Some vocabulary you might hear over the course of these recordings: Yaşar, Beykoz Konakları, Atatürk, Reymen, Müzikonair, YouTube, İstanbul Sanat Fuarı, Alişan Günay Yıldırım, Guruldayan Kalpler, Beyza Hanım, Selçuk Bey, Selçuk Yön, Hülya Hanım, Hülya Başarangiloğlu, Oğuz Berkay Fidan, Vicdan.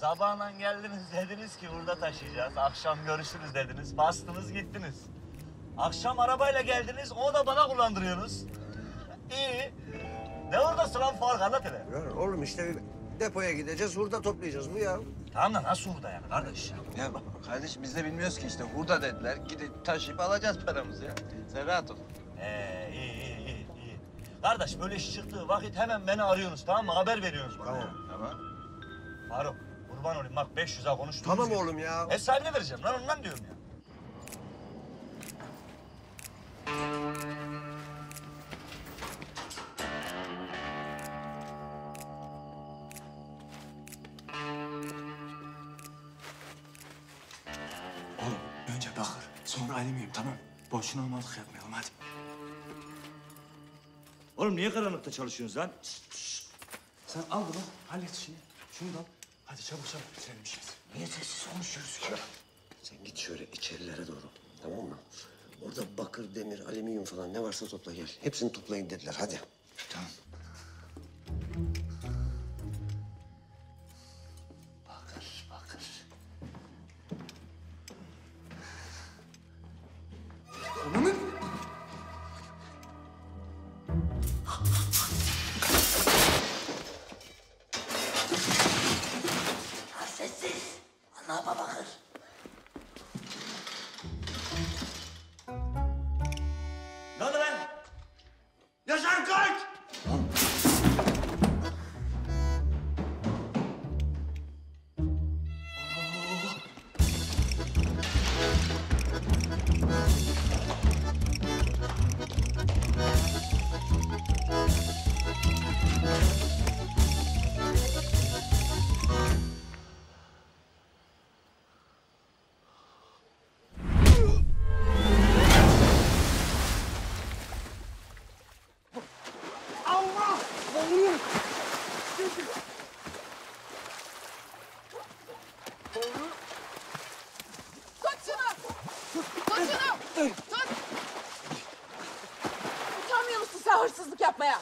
Sabahla geldiniz dediniz ki burada taşıyacağız. Akşam görüşürüz dediniz. Bastınız gittiniz. Akşam arabayla geldiniz. O da bana kullandırıyorsunuz. İyi. Ne oradasın lan Faruk? Anlat hele. Ya oğlum işte depoya gideceğiz. Hurda toplayacağız bu ya. Tamam da nasıl hurda yani kardeş? Ya kardeş biz de bilmiyoruz ki işte. Hurda dediler. Gidip taşıyıp alacağız paramızı ya. Sen rahat ol. İyi. Kardeş böyle iş çıktığı vakit hemen beni arıyorsunuz tamam mı? Haber veriyorsunuz bana. Tamam. Faruk kurban olayım bak 500'a konuştuk. Tamam oğlum ya. Hesabını vereceğim lan ondan diyorum ya. Oğlum önce bakır sonra Ali miyim tamam. Boşuna olmadık yapmayalım hadi. Oğlum niye karanlıkta çalışıyorsunuz lan? Sen al bunu hallet işini. Şunu da al. Hadi çabuk bitirelim işimizi. Niye sessiz konuşuyoruz ki? Sen git şöyle içerilere doğru tamam mı? Orada bakır, demir, alüminyum falan ne varsa topla gel. Hepsini toplayın dediler hadi. Tamam. Bakır. Ananı... Sessiz. Anama bakır. Ne oldu lan? Yaşar kalk!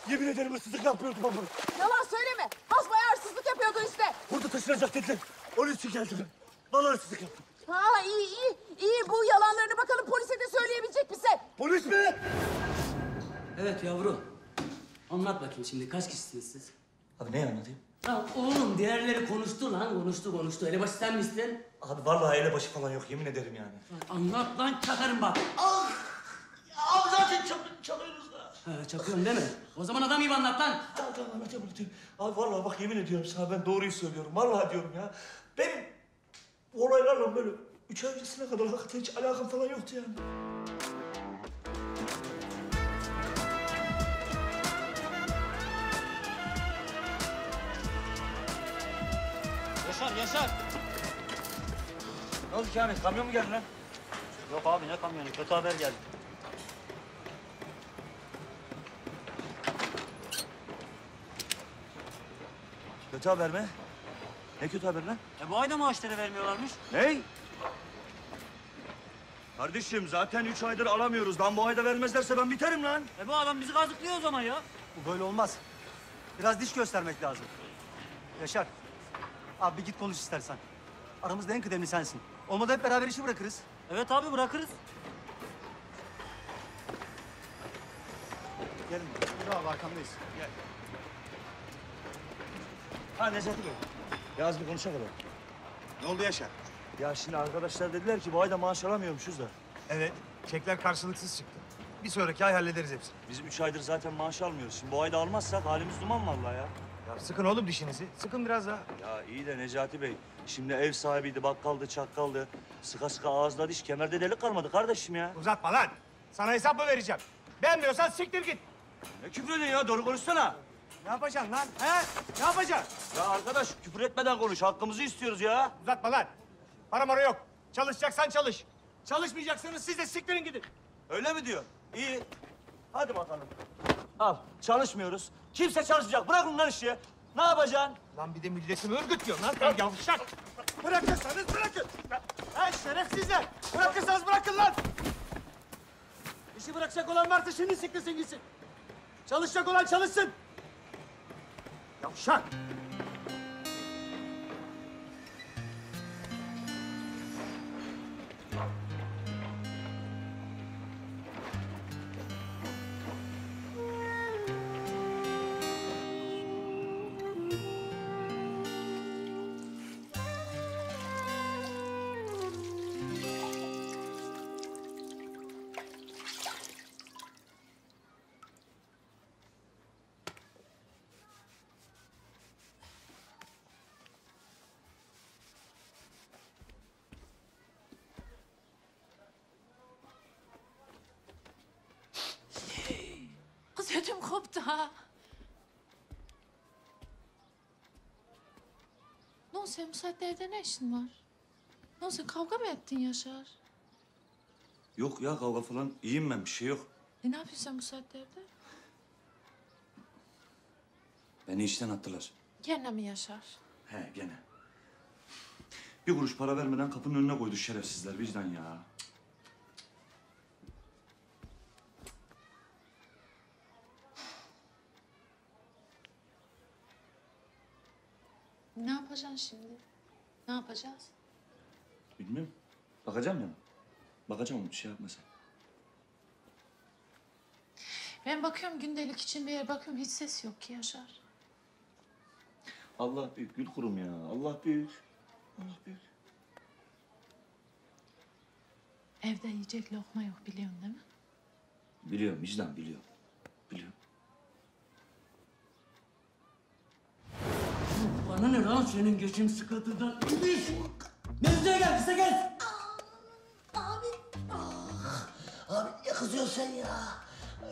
Yemin ederim hırsızlık yapıyordum ama. Yalan söyleme. Basbayağı hırsızlık yapıyordun işte. Burada taşınacak dediler. Onun için geldim. Vallahi hırsızlık yaptım. Ha iyi. Bu yalanlarını bakalım polise de söyleyebilecek misin? Polis mi? Evet yavru. Anlat bakayım şimdi kaç kişisiniz siz? Abi neyi anlatayım? Ya oğlum diğerleri konuştu lan. Konuştu. Elebaşı sen misin? Abi vallahi elebaşı falan yok. Yemin ederim yani. Anlat lan çakarım bak. Ah! Abi zaten çalıyorsunuz da. Ha, çakıyorum değil mi? O zaman adam gibi anlat lan. Tamam anlatacağım. Abi vallahi bak yemin ediyorum sana ben doğruyu söylüyorum. Vallahi diyorum ya. Benim bu olaylarla böyle 3 ay öncesine kadar hakikaten hiç alakam falan yoktu yani. Yaşar. Ne oldu ki abi? Kamyon mu geldi lan? Yok abi ne kamyonu? Kötü haber geldi. Kötü haber mi? Ne kötü haber lan? Bu ayda maaşları vermiyorlarmış. Ne? Kardeşim zaten 3 aydır alamıyoruz. Lan bu ayda vermezlerse ben biterim lan. Bu adam bizi kazıklıyor o zaman ya. Bu böyle olmaz. Biraz diş göstermek lazım. Yaşar, abi git konuş istersen. Aramızda en kıdemli sensin. Olmadı hep beraber işi bırakırız. Evet abi bırakırız. Gelin. Dur abi arkamdayız. Gel. Ha Necati Bey, biraz bir konuşalım. Ne oldu Yaşar? Ya şimdi arkadaşlar dediler ki bu ayda maaş alamıyormuşuz da. Evet, çekler karşılıksız çıktı. Bir sonraki ay hallederiz hepsini. Biz 3 aydır zaten maaş almıyoruz. Şimdi bu ayda almazsak halimiz duman vallahi ya. Ya sıkın oğlum dişinizi, sıkın biraz daha. Ya iyi de Necati Bey, şimdi ev sahibiydi, bakkaldı, çakkaldı. Sıka sıka ağızda diş, kemerde delik kalmadı kardeşim ya. Uzatma lan, sana hesap mı vereceğim? Beğenmiyorsan siktir git. Ne küfredin ya, doğru konuşsana. Ne yapacaksın lan? He? Ne yapacaksın? Ya arkadaş küfür etmeden konuş. Hakkımızı istiyoruz ya. Uzatma lan. Para mara yok. Çalışacaksan çalış. Çalışmayacaksanız siz de siktirin gidin. Öyle mi diyor? İyi. Hadi bakalım. Al. Çalışmıyoruz. Kimse çalışmayacak. Bırak bunları işi. Ne yapacaksın? Lan bir de milletimi örgütlüyorsun lan. Sen yavşak. Bırakırsanız bırakın. Lan şerefsizler. Bırakırsanız bırakın lan. İşi bırakacak olan varsa şimdi siktirsin gitsin. Çalışacak olan çalışsın. Yavşak! Ha. Ne oldu senin bu saatte evde ne işin var? Ne oldu sen kavga mı ettin Yaşar? Yok ya kavga falan iyiyim ben bir şey yok. Ne yapıyorsun sen bu saatte evde? Beni işten attılar. Gene mi Yaşar? He gene. Bir kuruş para vermeden kapının önüne koydu şerefsizler vicdan ya. Ne yapacaksın şimdi? Ne yapacağız? Bilmiyorum. Bakacağım ya. Bakacağım ama bir şey yapma sen. Ben bakıyorum gündelik için bir yer bakıyorum hiç ses yok ki Yaşar. Allah büyük gül kurum ya. Allah büyük. Allah büyük. Evde yiyecek lokma yok biliyorsun değil mi? Biliyorum vicdan biliyorum. Biliyorum. Bana ne lan senin geçim sıkıntıdan? Mevzuya gel bize gel. Abi. Abi ne kızıyorsun sen ya?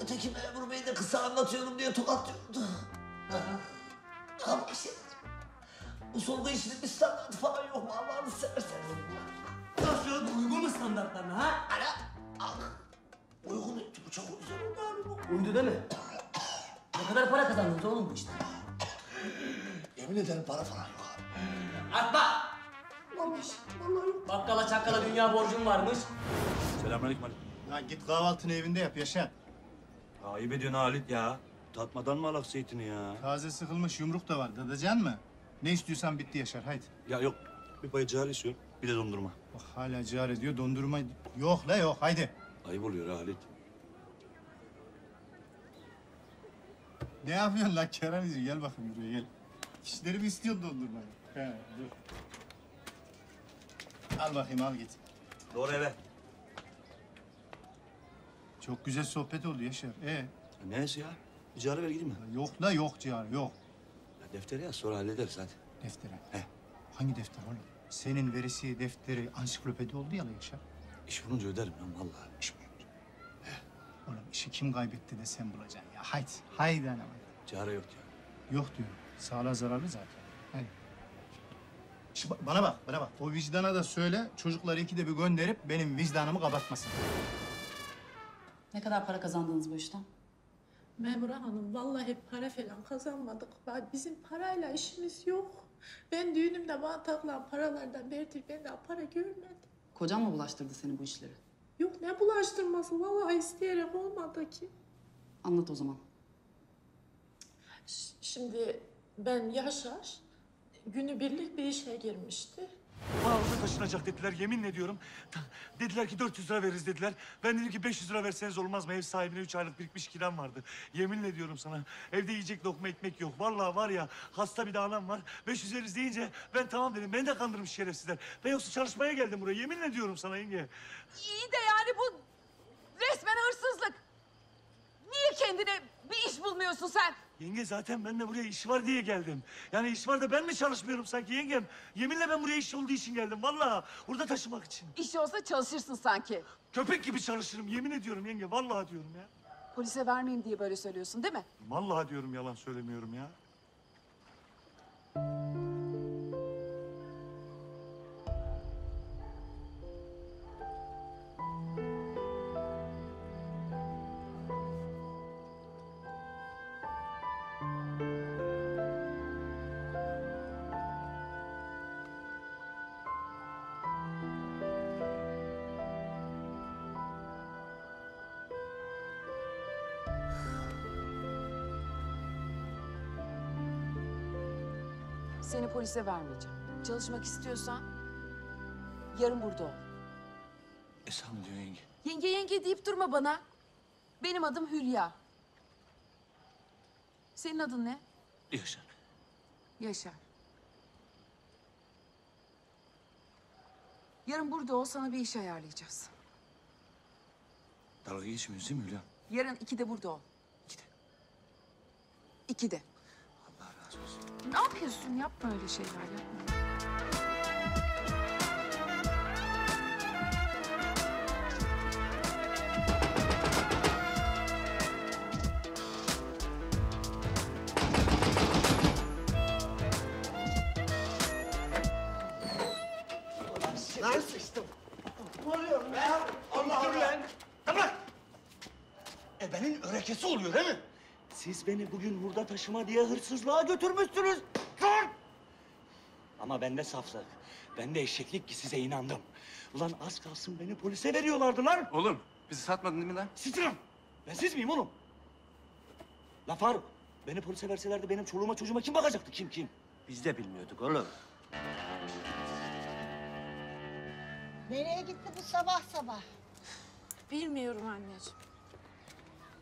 Öteki memur bey de kısa anlatıyorum diye tokatlıyordu. Abi şey, bu solda işinin bir standart falan yok mu? Allah'ını seversen. Nasıl uygun mu standartlarına ha? Ana. Uygun bu çok güzel oldu abi bu. Uydu değil mi? Ne kadar para kazandınız oğlum bu işte? Yemin ederim para falan yok abi. Atma! Varmış, vallahi yok. Bakkala çakkala dünya borcum varmış. Selamünaleyküm Ali. Ya git kahvaltını evinde yap Yaşar. Ayıp ediyorsun Halit ya. Tatmadan mı alak zeytini ya? Taze sıkılmış yumruk da var. Dadacan mı? Ne istiyorsan bitti Yaşar haydi. Ya yok. Bir pay cihar istiyorum. Bir de dondurma. Bak hala cihar ediyor. Dondurma yok la yok haydi. Ayıp oluyor Halit. Ne yapıyorsun la Kerem? Gel bakayım buraya gel. Kişileri mi istiyorsun dondurmayı? He dur. Al bakayım al git. Doğru eve. Çok güzel sohbet oldu Yaşar. Neyse ya. Bir ciğeri ver gideyim mi? Yok la yok ciğer yok. Ya defteri yaz sonra hallederiz hadi. Deftere? He. Hangi defter oğlum? Senin verisi defteri ansiklopedi oldu ya la Yaşar. İş bulunca öderim ben vallahi iş bulunca. He. Oğlum işi kim kaybetti de sen bulacaksın ya. Haydi. Haydi anam. Ciğeri yok diyor. Yok diyor. Sağlığa zararlı zaten. Haydi. Şimdi bana bak, bana bak. O vicdana da söyle, çocukları ikide bir gönderip benim vicdanımı kabartmasın. Ne kadar para kazandınız bu işten? Memur Hanım, vallahi para falan kazanmadık. Bizim parayla işimiz yok. Ben düğünümde bana takılan paralardan beridir ben daha para görmedim. Kocan mı bulaştırdı seni bu işleri? Yok, ne bulaştırması? Vallahi isteyerek olmadı ki. Anlat o zaman. Şimdi ben Yaşar, günübirlik bir işe girmişti. Bağımıza taşınacak dediler, yemin ediyorum. Dediler ki 400 lira veririz dediler. Ben dedim ki 500 lira verseniz olmaz mı? Ev sahibine 3 aylık birikmiş kiram vardı. Yemin ediyorum sana, evde yiyecek lokma ekmek yok. Vallahi var ya, hasta bir de anam var. 500 veririz deyince ben tamam dedim. Beni de kandırmış şerefsizler. Ben yoksa çalışmaya geldim buraya, yemin ediyorum sana yenge. İyi de yani bu resmen hırsızlık. Niye kendine bir iş bulmuyorsun sen? Yenge zaten ben de buraya iş var diye geldim. Yani iş var da ben mi çalışmıyorum sanki yengem? Yeminle ben buraya iş olduğu için geldim vallahi. Burada taşımak için. İş olsa çalışırsın sanki. Köpek gibi çalışırım yemin ediyorum yenge. Vallahi diyorum ya. Polise vermeyeyim diye böyle söylüyorsun değil mi? Vallahi diyorum yalan söylemiyorum ya. Seni polise vermeyeceğim. Çalışmak istiyorsan yarın burada ol. Esam diyor yenge. Yenge yenge deyip durma bana. Benim adım Hülya. Senin adın ne? Yaşar. Yaşar. Yarın burada ol, sana bir iş ayarlayacağız. Dalga geçmiyorsun değil mi Hülya? Yarın 2'de burada ol. 2'de? 2'de. Ne yapıyorsun? Yapma öyle şeyler, yapma. Şakası oluyor değil mi? Siz beni bugün burada taşıma diye hırsızlığa götürmüşsünüz. Dur! Ama bende saflık, bende eşeklik ki size inandım. Ulan az kalsın beni polise veriyorlardı lan. Oğlum, bizi satmadın değil mi lan? Sitirim! Ben siz miyim oğlum? La Faruk, beni polise verselerdi benim çoluğuma çocuğuma kim bakacaktı? Kim? Biz de bilmiyorduk oğlum. Nereye gitti bu sabah sabah? Bilmiyorum anneciğim.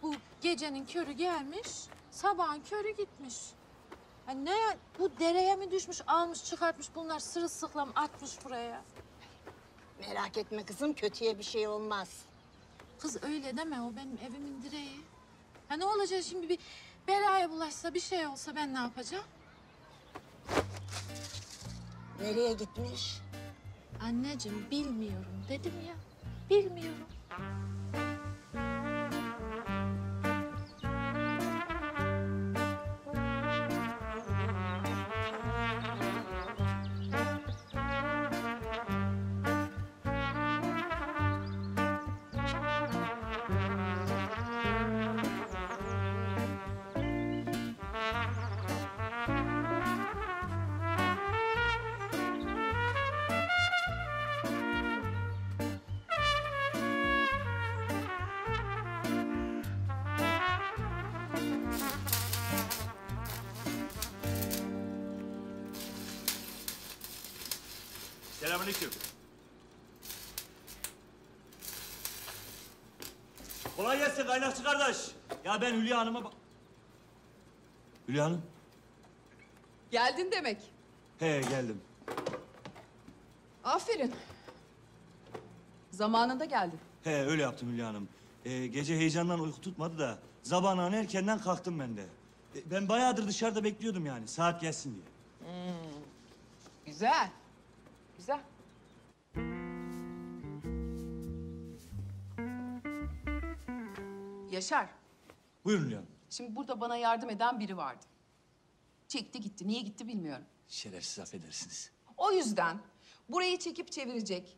Bu gecenin körü gelmiş, sabahın körü gitmiş. Yani ne, bu dereye mi düşmüş, almış çıkartmış bunlar sırılsıklam atmış buraya. Merak etme kızım, kötüye bir şey olmaz. Kız öyle deme, o benim evimin direği. Ha ne olacak şimdi, bir belaya bulaşsa, bir şey olsa ben ne yapacağım? Nereye gitmiş? Anneciğim bilmiyorum dedim ya, bilmiyorum. Selamünaleyküm. Kolay gelsin kaynakçı kardeş. Ya ben Hülya Hanım'a bak... Hülya Hanım? Geldin demek. He geldim. Aferin. Zamanında geldin. He öyle yaptım Hülya Hanım. Gece heyecandan uyku tutmadı da... ...sabahın erkenden kalktım ben de. Ben bayağıdır dışarıda bekliyordum yani saat gelsin diye. Hmm. Güzel. Güzel. Yaşar. Buyurun Hülya Hanım. Şimdi burada bana yardım eden biri vardı. Çekti gitti. Niye gitti bilmiyorum. Şerefsiz affedersiniz. O yüzden burayı çekip çevirecek,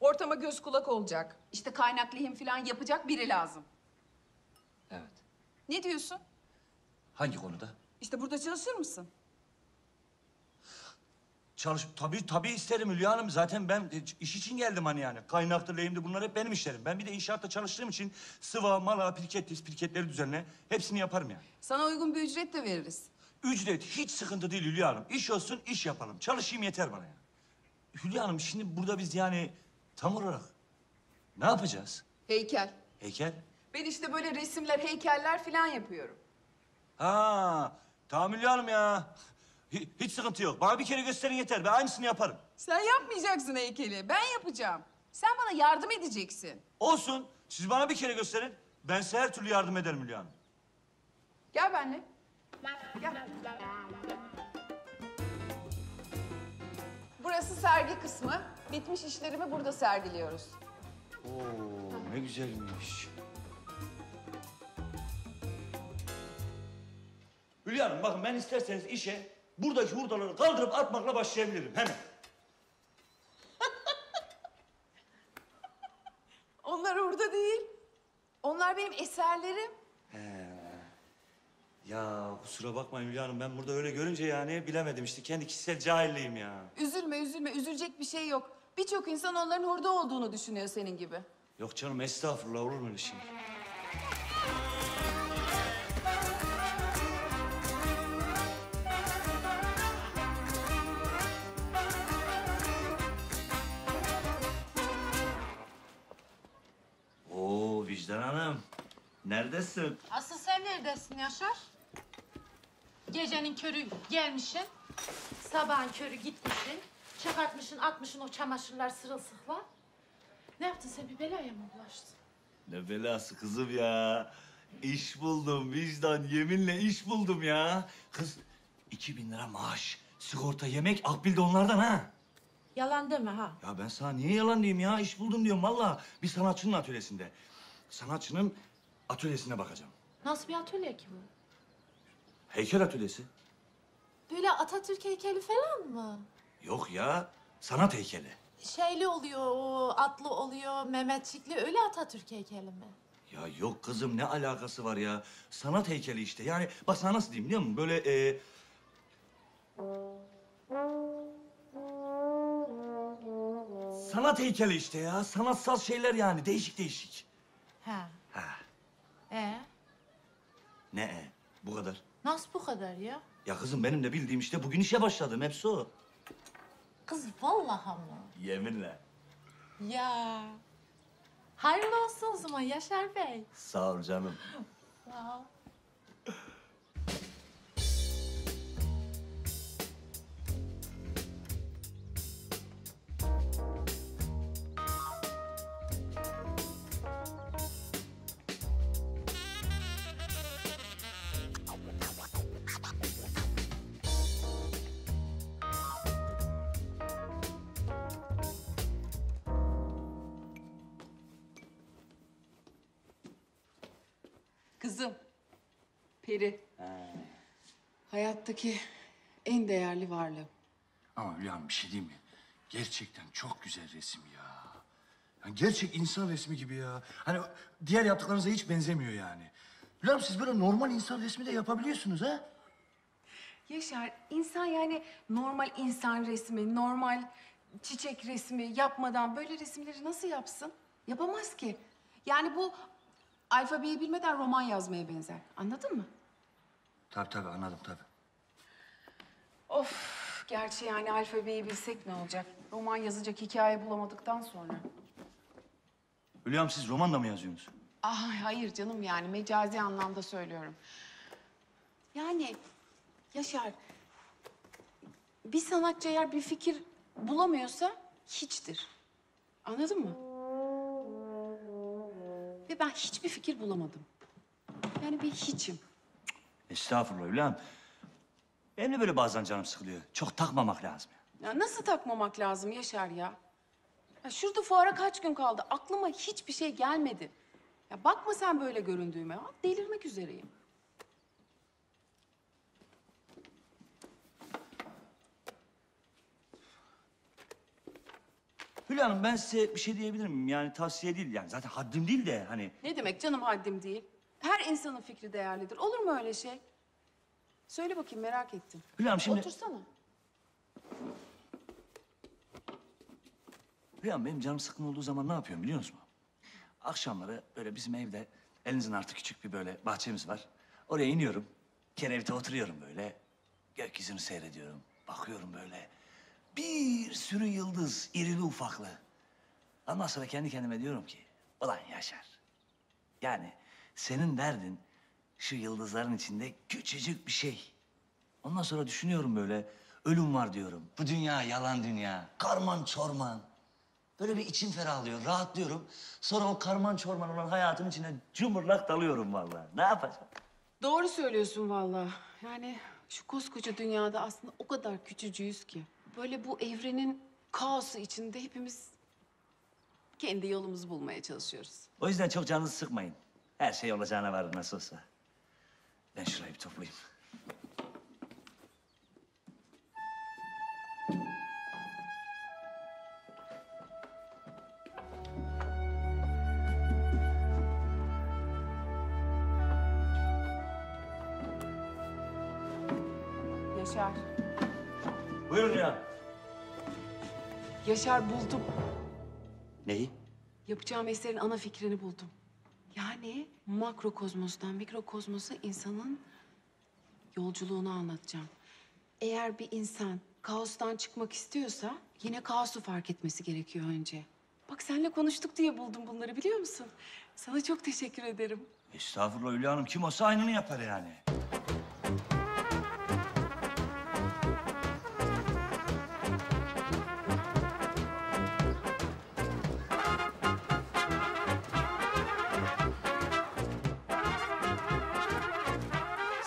ortama göz kulak olacak, işte kaynak lehim falan yapacak biri lazım. Evet. Ne diyorsun? Hangi konuda? İşte burada çalışır mısın? Tabii isterim Hülya Hanım. Zaten ben iş için geldim hani yani. Kaynaktır, lehimdir bunlar hep benim işlerim. Ben bir de inşaatta çalıştığım için sıva, mala, pirketleri düzenle. Hepsini yaparım yani. Sana uygun bir ücret de veririz. Ücret hiç sıkıntı değil Hülya Hanım. İş olsun, iş yapalım. Çalışayım yeter bana yani. Hülya Hanım şimdi burada biz yani tam olarak ne yapacağız? Heykel. Heykel? Ben işte böyle resimler, heykeller falan yapıyorum. Ha, tamam Hülya Hanım ya. Hiç sıkıntı yok. Bana bir kere gösterin yeter. Ben aynısını yaparım. Sen yapmayacaksın heykeli. Ben yapacağım. Sen bana yardım edeceksin. Olsun. Siz bana bir kere gösterin. Ben size her türlü yardım ederim Hülya Hanım. Gel benimle. Gel. Burası sergi kısmı. Bitmiş işlerimi burada sergiliyoruz. Oo, ne güzelmiş. Hülya Hanım bakın ben isterseniz işe... Buradaki hurdaları kaldırıp atmakla başlayabilirim hemen. Onlar hurda değil. Onlar benim eserlerim. He. Ya kusura bakmayın Hülya Hanım ben burada öyle görünce yani bilemedim işte kendi kişisel cahilliğim ya. Üzülme üzülecek bir şey yok. Birçok insan onların hurda olduğunu düşünüyor senin gibi. Yok canım estağfurullah olur mu öyle şey? Vicdan Hanım, neredesin? Asıl sen neredesin Yaşar? Gecenin körü gelmişsin, sabahın körü gitmişsin, çıkartmışsın, atmışsın o çamaşırlar sırılsıkla. Ne yaptın sen, bir belaya mı bulaştın? Ne belası kızım ya? İş buldum Vicdan, yeminle iş buldum ya. Kız, 2000 lira maaş, sigorta, yemek, akbil de onlardan ha. Yalan deme ha. Ya ben sana niye yalan diyeyim ya? İş buldum diyorum vallahi. Bir sanatçının atölyesinde. Sanatçının atölyesine bakacağım. Nasıl bir atölye ki bu? Heykel atölyesi. Böyle Atatürk heykeli falan mı? Yok ya, sanat heykeli. Şeyli oluyor, atlı oluyor, Mehmetçikli öyle Atatürk heykeli mi? Ya yok kızım, ne alakası var ya? Sanat heykeli işte. Yani bak sana nasıl diyeyim biliyor musun? Böyle sanat heykeli işte ya. Sanatsal şeyler yani. Değişik değişik. Ha. Ha. Ne Bu kadar. Nasıl bu kadar ya? Ya kızım benim de bildiğim işte bugün işe başladım. Hepsi o. Kız vallahi mı? Yeminle. Ya. Hayırlı olsun o zaman Yaşar Bey. Sağ ol canım. Sağ ol. Kızım, Peri. Hayattaki en değerli varlığım. Ama Hülya'm bir şey diyeyim mi? Gerçekten çok güzel resim ya. Yani gerçek insan resmi gibi ya. Hani diğer yaptıklarınıza hiç benzemiyor yani. Hülya'm siz böyle normal insan resmi de yapabiliyorsunuz ha? Yaşar, insan yani normal insan resmi, normal çiçek resmi yapmadan böyle resimleri nasıl yapsın? Yapamaz ki. Yani bu... Alfabeyi bilmeden roman yazmaya benzer. Anladın mı? Tabii tabii, anladım tabii. Of, gerçi yani alfabeyi bilsek ne olacak? Roman yazacak hikaye bulamadıktan sonra. Hülya'm siz roman da mı yazıyorsunuz? Ay hayır canım yani, mecazi anlamda söylüyorum. Yani Yaşar, bir sanatçı eğer bir fikir bulamıyorsa hiçtir. Anladın mı? Ve ben hiçbir fikir bulamadım. Yani bir hiçim. Estağfurullah Hülya'm. Benim de böyle bazen canım sıkılıyor. Çok takmamak lazım. Ya nasıl takmamak lazım Yaşar ya? Ya şurada fuara kaç gün kaldı? Aklıma hiçbir şey gelmedi. Ya bakma sen böyle göründüğüme. Ya. Delirmek üzereyim. Hülya Hanım ben size bir şey diyebilir miyim? Yani tavsiye değil yani zaten haddim değil de hani... Ne demek canım haddim değil? Her insanın fikri değerlidir. Olur mu öyle şey? Söyle bakayım merak ettim. Hülya Hanım şimdi... Otursana. Hülya Hanım benim canım sıkkın olduğu zaman ne yapıyorum biliyor musun? Akşamları böyle bizim evde elinizin artı küçük bir böyle bahçemiz var. Oraya iniyorum. Kerevite oturuyorum böyle. Gökyüzünü seyrediyorum. Bakıyorum böyle. Bir sürü yıldız, irili ufaklı. Ondan sonra kendi kendime diyorum ki, ulan Yaşar. Yani senin derdin şu yıldızların içinde küçücük bir şey. Ondan sonra düşünüyorum böyle, ölüm var diyorum. Bu dünya yalan dünya, karman çorman. Böyle bir içim ferahlıyor, rahatlıyorum. Sonra o karman çorman olan hayatın içine cumurlak dalıyorum vallahi. Ne yapacağım? Doğru söylüyorsun vallahi. Yani şu koskoca dünyada aslında o kadar küçücüyüz ki. Böyle bu evrenin kaosu içinde hepimiz kendi yolumuzu bulmaya çalışıyoruz. O yüzden çok canınızı sıkmayın. Her şey olacağına varır nasıl olsa. Ben şurayı bir toplayayım. Yaşar. Buyurun ya. Yaşar buldum. Neyi? Yapacağım eserin ana fikrini buldum. Yani makrokozmostan mikrokozmosa insanın yolculuğunu anlatacağım. Eğer bir insan kaostan çıkmak istiyorsa yine kaosu fark etmesi gerekiyor önce. Bak seninle konuştuk diye buldum bunları biliyor musun? Sana çok teşekkür ederim. Estağfurullah Hülya Hanım kim olsa aynını yapar yani.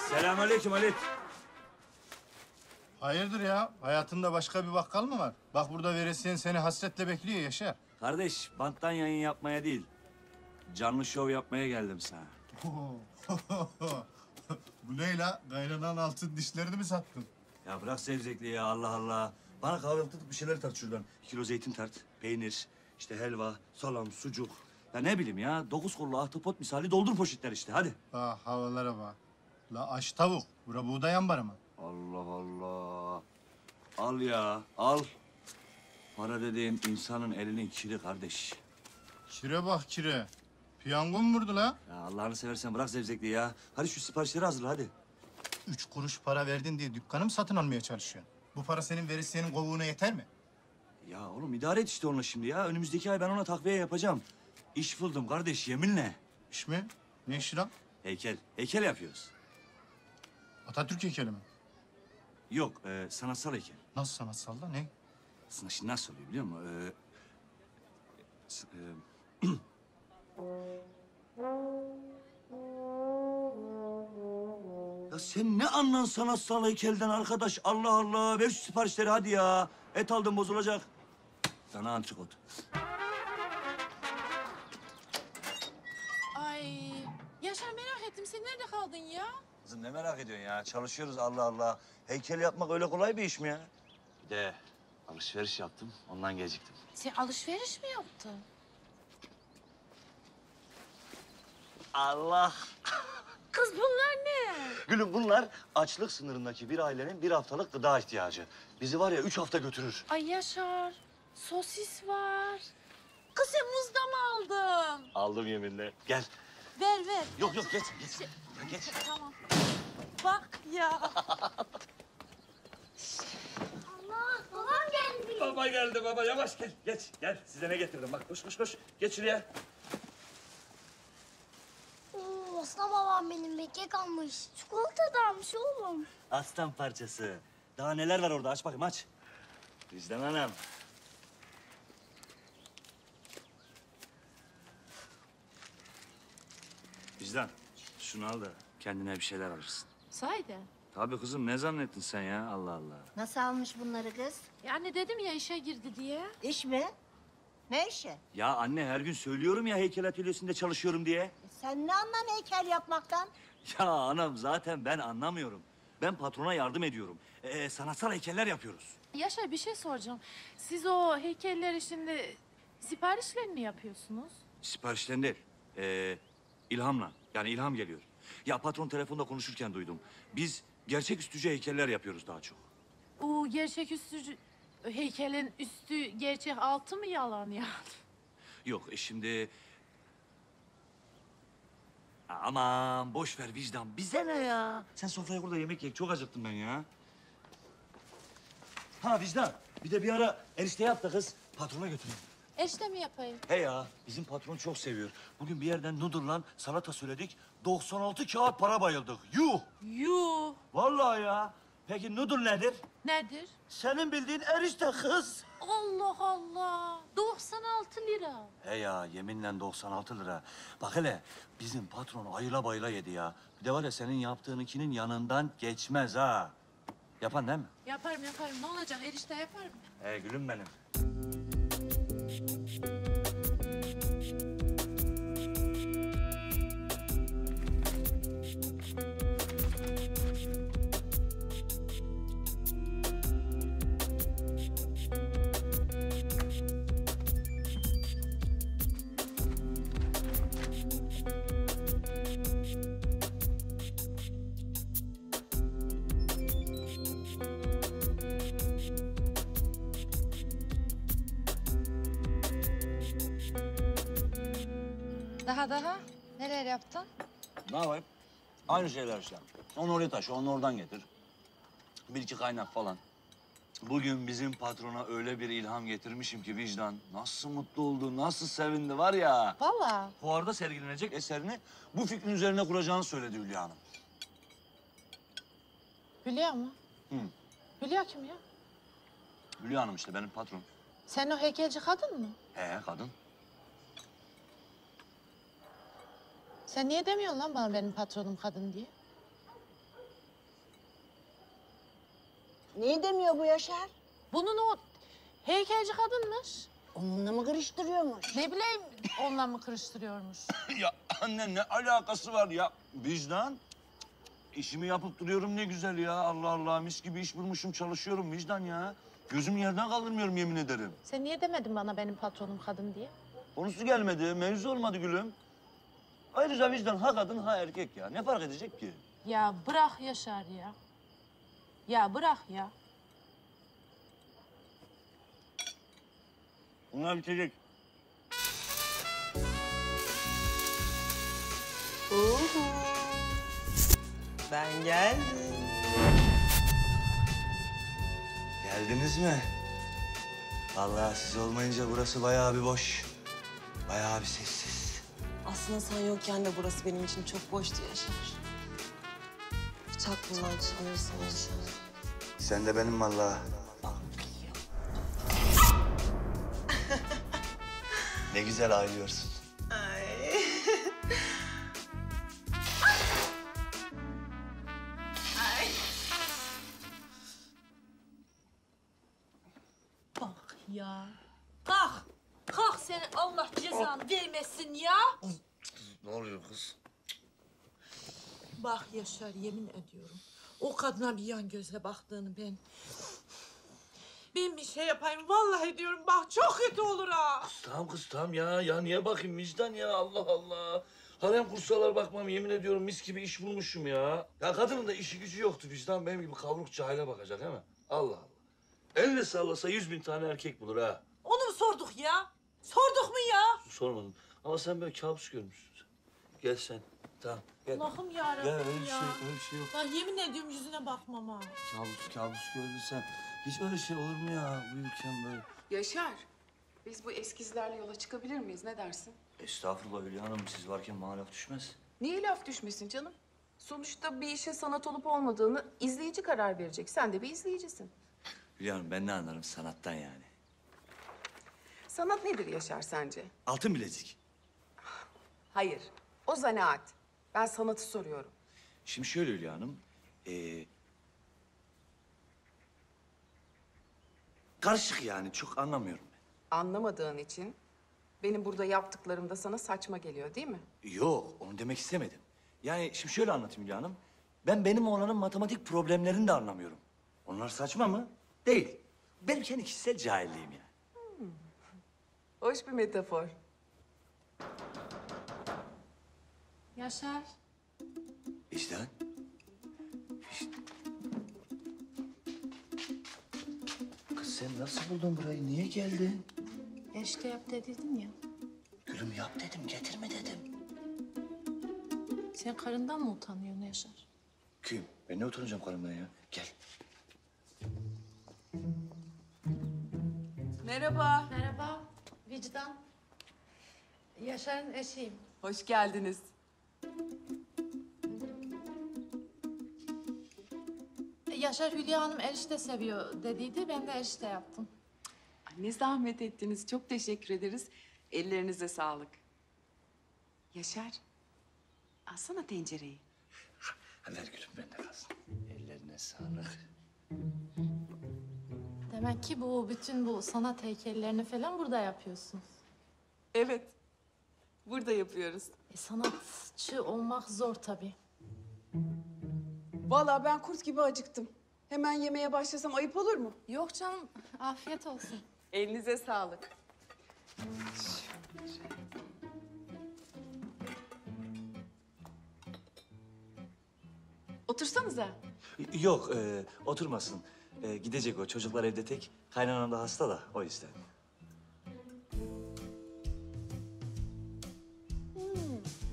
Selamünaleyküm Halit. Hayırdır ya? Hayatında başka bir bakkal mı var? Bak burada veresiyen seni hasretle bekliyor Yaşar. Kardeş, banttan yayın yapmaya değil, canlı şov yapmaya geldim sana. Bu Leyla, kaynanan altın dişlerini mi sattın? Ya bırak sevzekliği ya, Allah Allah. Bana kahvaltılık bir şeyler tart şuradan. 1 kilo zeytin tart, peynir, işte helva, salam, sucuk. Ya ne bileyim ya, 9 kollu ahtapot misali doldur poşetler işte, hadi. Ah havalara bak. La aç tavuk, bura buğday ambarı mı? Allah Allah. Al ya, al. Para dediğin insanın elinin kiri kardeş. Kire bak kire. Piyango mu vurdu la? Ya Allah'ını seversen bırak zevzekliği ya. Hadi şu siparişleri hazırla hadi. 3 kuruş para verdin diye dükkanı mı satın almaya çalışıyorsun? Bu para senin veresiyenin kovuğuna yeter mi? Ya oğlum idare et işte onunla şimdi ya. Önümüzdeki ay ben ona takviye yapacağım. İş buldum kardeş yeminle. İş mi? Ne işi lan? Heykel. Heykel yapıyoruz. Atatürk heykeli mi? Yok, sanatsal heykel. Nasıl sanatsal da ne? Aslında şimdi nasıl oluyor biliyor musun? Ya sen ne anlan sanatsal heykelden arkadaş? Allah Allah, ver şu siparişleri hadi ya. Et aldım bozulacak. Sana antrikot. Ay Yaşar merak ettim, sen nerede kaldın ya? Kızım ne merak ediyorsun ya? Çalışıyoruz Allah Allah. Heykel yapmak öyle kolay bir iş mi ya? Bir de alışveriş yaptım, ondan geciktim. Sen alışveriş mi yaptın? Allah! Kız bunlar ne? Gülüm bunlar açlık sınırındaki bir ailenin 1 haftalık gıda ihtiyacı. Bizi var ya 3 hafta götürür. Ay Yaşar, sosis var. Kız sen muzda mı aldın? Aldım yeminle. Gel. Ver ver. Yok yok geç geç. Şey... Ya, geç. Tamam. Bak ya. Allah babam geldi. Baba geldi baba yavaş gel geç gel. Size ne getirdim bak koş koş koş. Geç şuraya. Aslan babam benim bekle kalmış. Çikolata dağılmış oğlum. Aslan parçası. Daha neler var orada? Aç bakayım aç. Vicdan Hanım. Vicdan, şunu al da kendine bir şeyler alırsın. Sahi de. Tabii kızım ne zannettin sen ya? Allah Allah. Nasıl almış bunları kız? Ya anne dedim ya işe girdi diye. İş mi? Ne işi? Ya anne her gün söylüyorum ya heykel atölyesinde çalışıyorum diye. Sen ne anlan heykel yapmaktan? Ya anam zaten ben anlamıyorum. Ben patrona yardım ediyorum. Sanatsal heykeller yapıyoruz. Yaşar bir şey soracağım. Siz o heykelleri şimdi siparişle mi yapıyorsunuz? Siparişle değil. İlhamla. Yani ilham geliyor. Ya patron telefonda konuşurken duydum. Biz gerçeküstücü heykeller yapıyoruz daha çok. Oo gerçeküstücü... Heykelin üstü gerçek, altı mı yalan yani? Yok, şimdi... Aman boş ver vicdan, bize ne ya? Sen sofraya burada yemek ye, çok acıktım ben ya. Ha vicdan, bir de bir ara erişte yap da kız, patrona götürün. Erişte mi yapayım? He ya, bizim patron çok seviyor. Bugün bir yerden noodle'la salata söyledik, 96 kağıt para bayıldık. Yuh! Yuh! Vallahi ya. Peki noodle nedir? Nedir? Senin bildiğin erişte kız. Allah Allah. 96 lira. He ya yeminle 96 lira. Bak hele bizim patron ayıla bayıla yedi ya. Bir de var ya senin yaptığınınkinin yanından geçmez ha. Yapan değil mi? Yaparım yaparım. Ne olacak erişte yaparım. He gülüm benim. Daha neler yaptın? Ne yapayım? Aynı şeyler işte. Onu oraya taşı, onu oradan getir. Bir iki kaynak falan. Bugün bizim patrona öyle bir ilham getirmişim ki vicdan. Nasıl mutlu oldu, nasıl sevindi var ya. Vallahi. Fuarda sergilenecek eserini bu fikrin üzerine kuracağını söyledi Hülya Hanım. Hülya mı? Hı. Hülya kim ya? Hülya Hanım işte benim patron. Sen o heykelci kadın mı? He kadın. Sen niye demiyorsun lan bana benim patronum kadın diye? Niye demiyor bu Yaşar? Bunun o heykelci kadınmış. Onunla mı kırıştırıyormuş? Ne bileyim onunla mı kırıştırıyormuş? Ya anne ne alakası var ya? Vicdan. İşimi yapıp duruyorum ne güzel ya. Allah Allah mis gibi iş bulmuşum çalışıyorum vicdan ya. Gözümü yerden kaldırmıyorum yemin ederim. Sen niye demedin bana benim patronum kadın diye? Konusu gelmedi, mevzu olmadı gülüm. Ayrıca vicdan ha kadın ha erkek ya. Ne fark edecek ki? Ya bırak Yaşar ya. Ya bırak ya. Bunlar bitecek. Uhu. Ben geldim. Geldiniz mi? Vallahi siz olmayınca burası bayağı bir boş. Bayağı bir sessiz. Aslında sen yokken de burası benim için çok boştu Yaşar. Hiç aklımdan çıkmıyorsun Yaşar. Sen de benim vallahi. Ne güzel ağlıyorsun. Ay. Ay. Bak ya. Kalk. Kalk seni Allah cezanı vermesin ya. Ne oluyor kız? Bak Yaşar, yemin ediyorum. O kadına bir yan gözle baktığını ben... Ben bir şey yapayım, vallahi diyorum bak çok kötü olur ha. Kız, tamam kız, tamam ya. Ya niye bakayım vicdan ya, Allah Allah. Harem kursalar bakmam, yemin ediyorum mis gibi iş bulmuşum ya. Ya kadının da işi gücü yoktu vicdan, benim gibi kavruk cahile bakacak değil mi? Allah Allah. Elle sallasa 100.000 tane erkek bulur ha. Onu mu sorduk ya? Sorduk mu ya? Sormadım ama sen böyle kabus görmüşsün. Gel sen, tamam. Allah'ım yarabbim ya. Ya öyle bir şey, öyle bir şey yok. Lan yemin ediyorum yüzüne bakmam ha. Kabus gördün sen. Hiç öyle şey olur mu ya uyurken böyle? Yaşar, biz bu eskizlerle yola çıkabilir miyiz? Ne dersin? Estağfurullah Hülya Hanım, siz varken bana laf düşmez. Niye laf düşmesin canım? Sonuçta bir işin sanat olup olmadığını izleyici karar verecek. Sen de bir izleyicisin. Hülya Hanım, ben ne anlarım sanattan yani? Sanat nedir Yaşar sence? Altın bilezik. Hayır, o zanaat. Ben sanatı soruyorum. Şimdi şöyle Hülya Hanım, karışık yani, çok anlamıyorum ben. Anlamadığın için benim burada yaptıklarım da sana saçma geliyor değil mi? Yok, onu demek istemedim. Yani şimdi şöyle anlatayım Hülya Hanım. Ben benim oğlanın matematik problemlerini de anlamıyorum. Onlar saçma mı? Değil. Benim kendi kişisel cahilliğim yani. Hmm. Hoş bir metafor. Yaşar. Vicdan. Sen nasıl buldun burayı? Niye geldin? İşte yap dedim ya. Gülüm yap dedim, getirme dedim. Sen karından mı utanıyorsun Yaşar? Kim? Ben ne utanacağım karımdan ya? Gel. Merhaba. Merhaba. Vicdan. Yaşar'ın eşiyim. Hoş geldiniz. Yaşar Hülya Hanım erişte seviyor dediydi, ben de erişte yaptım. Ay ne zahmet ettiniz, çok teşekkür ederiz. Ellerinize sağlık. Yaşar, alsana tencereyi. Ver gülüm, ben de kalsın. Ellerine sağlık. Demek ki bütün bu sanat heykellerini falan burada yapıyorsunuz. Evet, burada yapıyoruz. Sanatçı olmak zor tabii. Vallahi ben kurt gibi acıktım. Hemen yemeye başlasam ayıp olur mu? Yok canım, afiyet olsun. Elinize sağlık. Otursanıza. Yok, oturmasın. Gidecek o, çocuklar evde tek. Kaynanam da hasta da, o yüzden.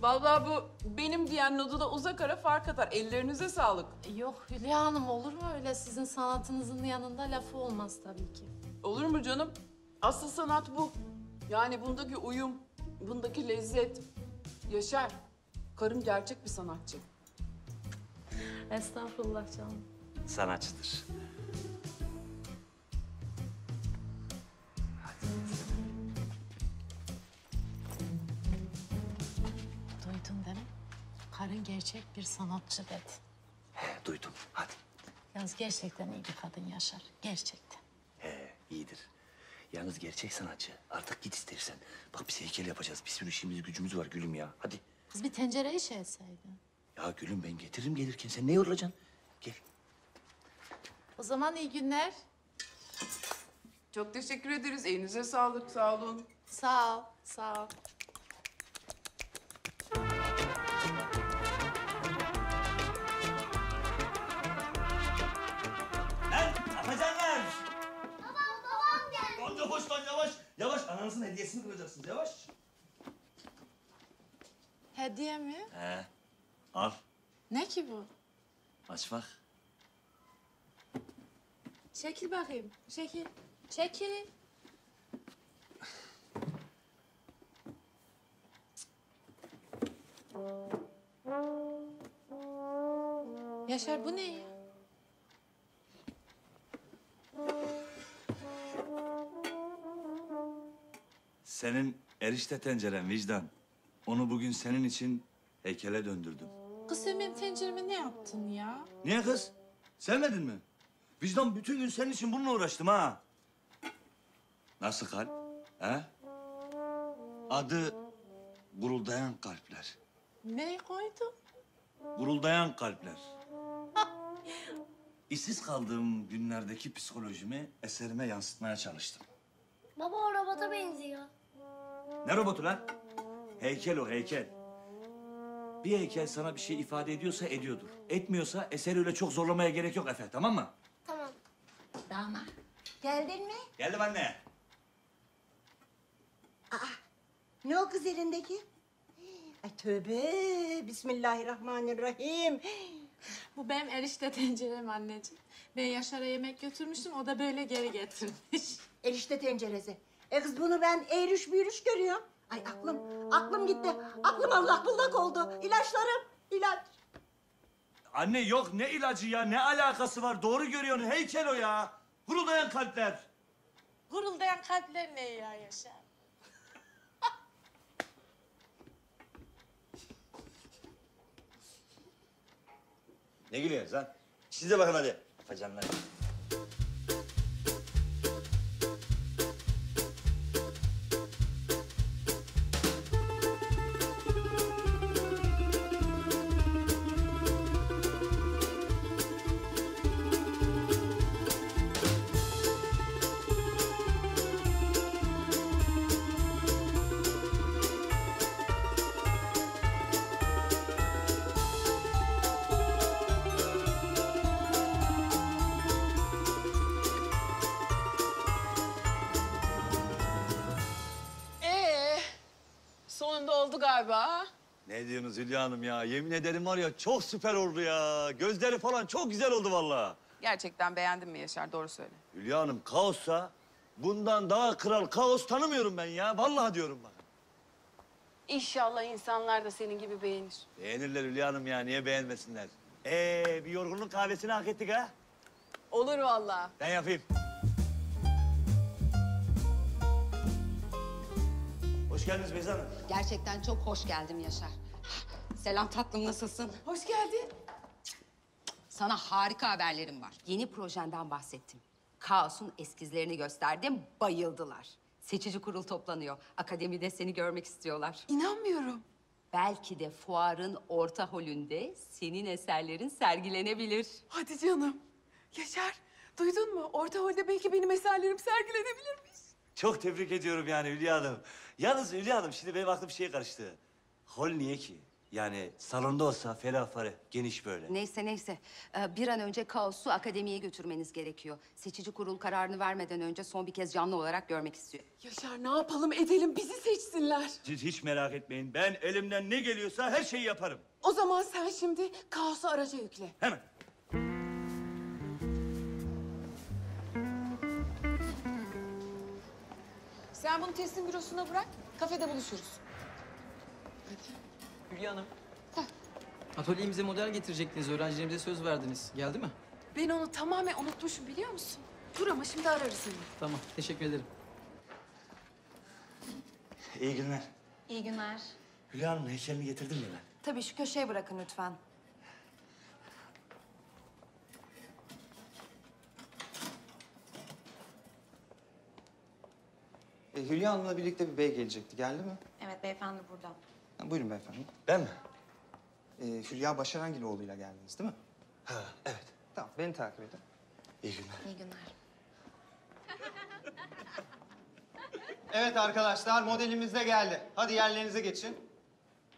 Vallahi bu benim diyen nodu da uzak ara fark atar. Ellerinize sağlık. Yok Hülya Hanım, olur mu öyle? Sizin sanatınızın yanında lafı olmaz tabii ki. Olur mu canım? Asıl sanat bu. Yani bundaki uyum, bundaki lezzet. Yaşar, karım gerçek bir sanatçı. Estağfurullah canım. Sanatçıdır. Karın gerçek bir sanatçı dedi. He, duydum. Hadi. Yalnız gerçekten iyi bir kadın Yaşar. Gerçekten. He, iyidir. Yalnız gerçek sanatçı. Artık git istersen. Bak biz heykel yapacağız. Bir sürü işimiz gücümüz var gülüm ya. Hadi. Kız bir tencereyi şey etseydin. Ya gülüm ben getiririm gelirken. Sen ne yorulacaksın? Gel. O zaman iyi günler. Çok teşekkür ederiz. Elinize sağlık. Sağ olun. Sağ ol, sağ ol. Lan afacanlar! Babam geldi. Yavaş lan yavaş. Yavaş, ananızın hediyesini kıracaksınız. Yavaş. Hediye mi? He. Al. Ne ki bu? Aç bak. Çekil bakayım. Çekil. Çekil. Yaşar, bu ne ya? Senin erişte tenceren Vicdan. Onu bugün senin için heykele döndürdüm. Kız, benim tencereme ne yaptın ya? Niye kız? Sevmedin mi? Vicdan, bütün gün senin için bununla uğraştım ha. Nasıl kalp? He? Adı Guruldayan Kalpler. Ne koydun? Guruldayan Kalpler. İşsiz kaldığım günlerdeki psikolojimi eserime yansıtmaya çalıştım. Baba, o robota benziyor. Ne robotu lan? Heykel o, heykel. Bir heykel sana bir şey ifade ediyorsa ediyordur. Etmiyorsa eseri öyle çok zorlamaya gerek yok Efe, tamam mı? Tamam. Damat, geldin mi? Geldim anne. Aa, ne o kız elindeki? Ay tövbe, bismillahirrahmanirrahim. Bu benim erişte tencerem anneciğim. Ben Yaşar'a yemek götürmüştüm, o da böyle geri getirmiş. Erişte tenceresi. E kız, bunu ben eğriş büyürüş görüyorum. Ay aklım gitti. Aklım allak bullak oldu. İlaçlarım, ilaç. Anne yok, ne ilacı ya? Ne alakası var? Doğru görüyorsun, heykel o ya. Guruldayan Kalpler. Guruldayan Kalpler ne ya Yaşar? Ne gülüyorsunuz lan? Siz de bakın hadi. Afacanlar. Ne diyorsunuz Hülya Hanım ya? Yemin ederim var ya, çok süper oldu ya. Gözleri falan çok güzel oldu vallahi. Gerçekten beğendin mi Yaşar? Doğru söyle. Hülya Hanım, kaossa bundan daha kral kaos tanımıyorum ben ya. Vallahi diyorum bana. İnşallah insanlar da senin gibi beğenir. Beğenirler Hülya Hanım ya. Niye beğenmesinler? Bir yorgunluk kahvesini hak ettik ha? Olur vallahi. Ben yapayım. Hoş geldiniz Beyza Hanım. Gerçekten çok hoş geldim Yaşar. Selam tatlım, nasılsın? Hoş geldin. Sana harika haberlerim var. Yeni projenden bahsettim. Kaos'un eskizlerini gösterdim, bayıldılar. Seçici kurul toplanıyor. Akademide seni görmek istiyorlar. İnanmıyorum. Belki de fuarın orta holünde senin eserlerin sergilenebilir. Hadi canım. Yaşar, duydun mu? Orta holde belki benim eserlerim sergilenebilirmiş. Çok tebrik ediyorum yani Hülya Hanım. Yalnız Hülya Hanım, şimdi benim aklım bir şeye karıştı. Hol niye ki? Yani salonda olsa ferah ferah, geniş böyle. Neyse. Bir an önce Kaos'u akademiye götürmeniz gerekiyor. Seçici kurul kararını vermeden önce son bir kez canlı olarak görmek istiyor. Yaşar, ne yapalım edelim, bizi seçsinler. Siz hiç merak etmeyin. Ben elimden ne geliyorsa her şeyi yaparım. O zaman sen şimdi Kaos'u araca yükle. Hemen. Sen bunu teslim bürosuna bırak, kafede buluşuruz. Hadi. Hülya Hanım. Heh. Atölyemize model getirecektiniz, öğrencilerimize söz verdiniz. Geldi mi? Ben onu tamamen unutmuşum, biliyor musun? Dur ama, şimdi ararız seni. Tamam, teşekkür ederim. İyi günler. İyi günler. Hülya Hanım, heykelini getirdin mi lan? Tabii, şu köşeye bırakın lütfen. Hülya Hanım'la birlikte bir bey gelecekti. Geldi mi? Evet, beyefendi burada. Ha, buyurun beyefendi. Ben mi? Hülya Başarangiloğlu'yla geldiniz değil mi? Ha, evet. Tamam, beni takip edin. İyi günler. İyi günler. Evet arkadaşlar, modelimiz de geldi. Hadi yerlerinize geçin.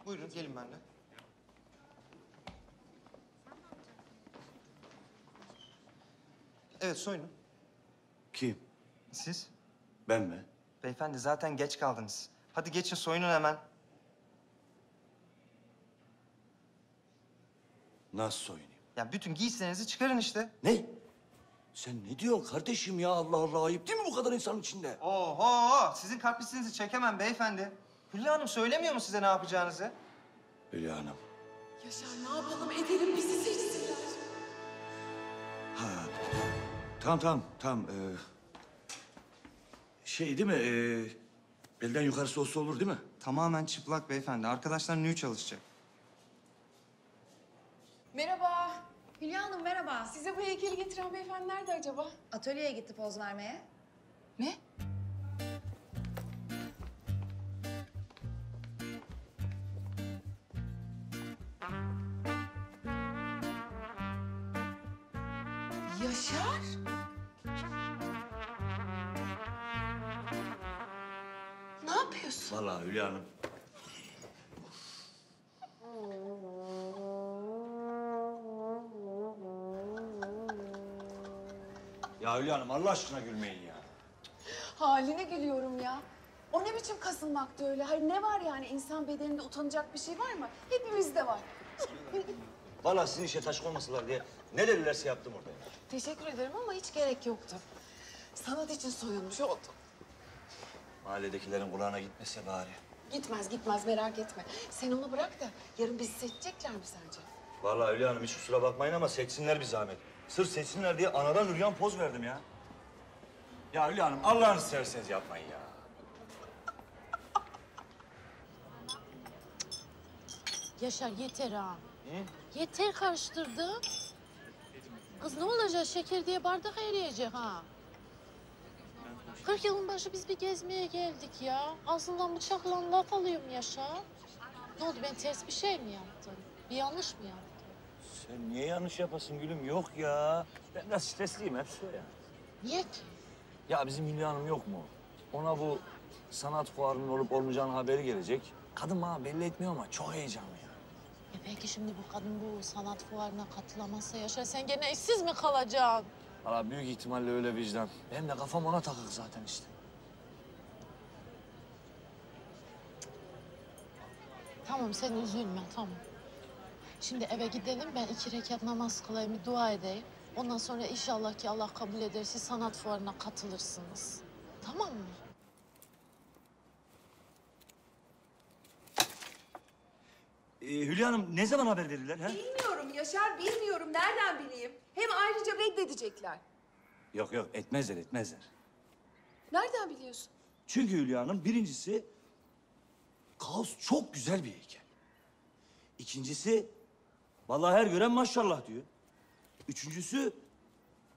Buyurun, gelin benimle. Evet, soyunun. Kim? Siz? Ben mi? Beyefendi, zaten geç kaldınız. Hadi geçin, soyunun hemen. Nasıl soyunayım? Ya bütün giysilerinizi çıkarın işte. Ne? Sen ne diyorsun kardeşim ya? Allah Allah, ayıp değil mi bu kadar insanın içinde? Oho! Sizin kaprisinizi çekemem beyefendi. Hülya Hanım söylemiyor mu size ne yapacağınızı? Hülya Hanım. Yaşar, ne yapalım edelim, bizi seçsinler. Ha. Tamam. Şey değil mi? Belden yukarısı olsa olur değil mi? Tamamen çıplak beyefendi. Arkadaşlar nü çalışacak. Merhaba. Hülya Hanım merhaba. Size bu heykeli getiren beyefendi nerede acaba? Atölyeye gitti poz vermeye. Ne? Yaşar? Ne yapıyorsun? Vallahi Hülya Hanım. Ya Hülya Hanım, Allah aşkına gülmeyin ya. Haline gülüyorum ya. O ne biçim kasılmaktı öyle? Hayır, ne var yani? İnsan bedeninde utanacak bir şey var mı? Hepimizde var. Vallahi sizin işe taş olmasınlar diye ne dedilerse yaptım orada. Teşekkür ederim ama hiç gerek yoktu. Sanat için soyulmuş oldum. Mahalledekilerin kulağına gitmese bari. Gitmez, merak etme. Sen onu bırak da yarın bizi seçecekler mi sence? Vallahi Hülya Hanım hiç kusura bakmayın ama seçsinler bir zahmet. Sırf seçsinler diye anadan Hülya'm poz verdim ya. Ya Hülya Hanım, Allah'ını severseniz yapmayın ya. Yaşar yeter ha. Hı? Yeter karıştırdın. Kız ne olacak, şeker diye bardak eriyecek ha. 40 yılın başı biz bir gezmeye geldik ya. Ağzından bıçakla laf alıyorum Yaşar. Ne oldu, ben ters bir şey mi yaptım? Bir yanlış mı yaptım? Sen niye yanlış yapasın gülüm? Yok ya. Ben biraz stresliyim, hep söyle. Niye ki? Ya bizim Hülya Hanım yok mu? Ona bu sanat fuarının olup olmayacağının haberi gelecek. Kadın bana belli etmiyor ama çok heyecanlı ya. E peki şimdi bu kadın bu sanat fuarına katılamazsa Yaşar, sen gene işsiz mi kalacaksın? Valla büyük ihtimalle öyle vicdan. Benim de kafam ona takık zaten işte. Tamam, sen üzülme, tamam. Şimdi eve gidelim, ben 2 rekat namaz kılayım, bir dua edeyim. Ondan sonra inşallah ki Allah kabul eder, siz sanat fuarına katılırsınız. Tamam mı? Hülya Hanım, ne zaman haber verirler ha? Bilmiyorum Yaşar, bilmiyorum. Nereden bileyim? Hem ayrıca reddedecekler. Yok, etmezler. Nereden biliyorsun? Çünkü Hülya Hanım, birincisi... kaos çok güzel bir heykel. İkincisi... vallahi her gören maşallah diyor. Üçüncüsü,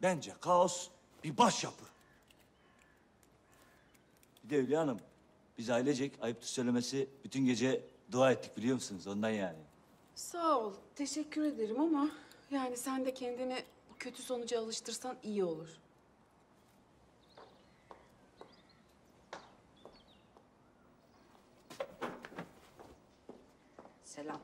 bence kaos bir başyapı. Bir de Hülya Hanım, biz ailecek, ayıptır söylemesi, bütün gece dua ettik biliyor musunuz? Ondan yani. Sağ ol, teşekkür ederim ama yani sen de kendini bu kötü sonuca alıştırsan iyi olur. Selam.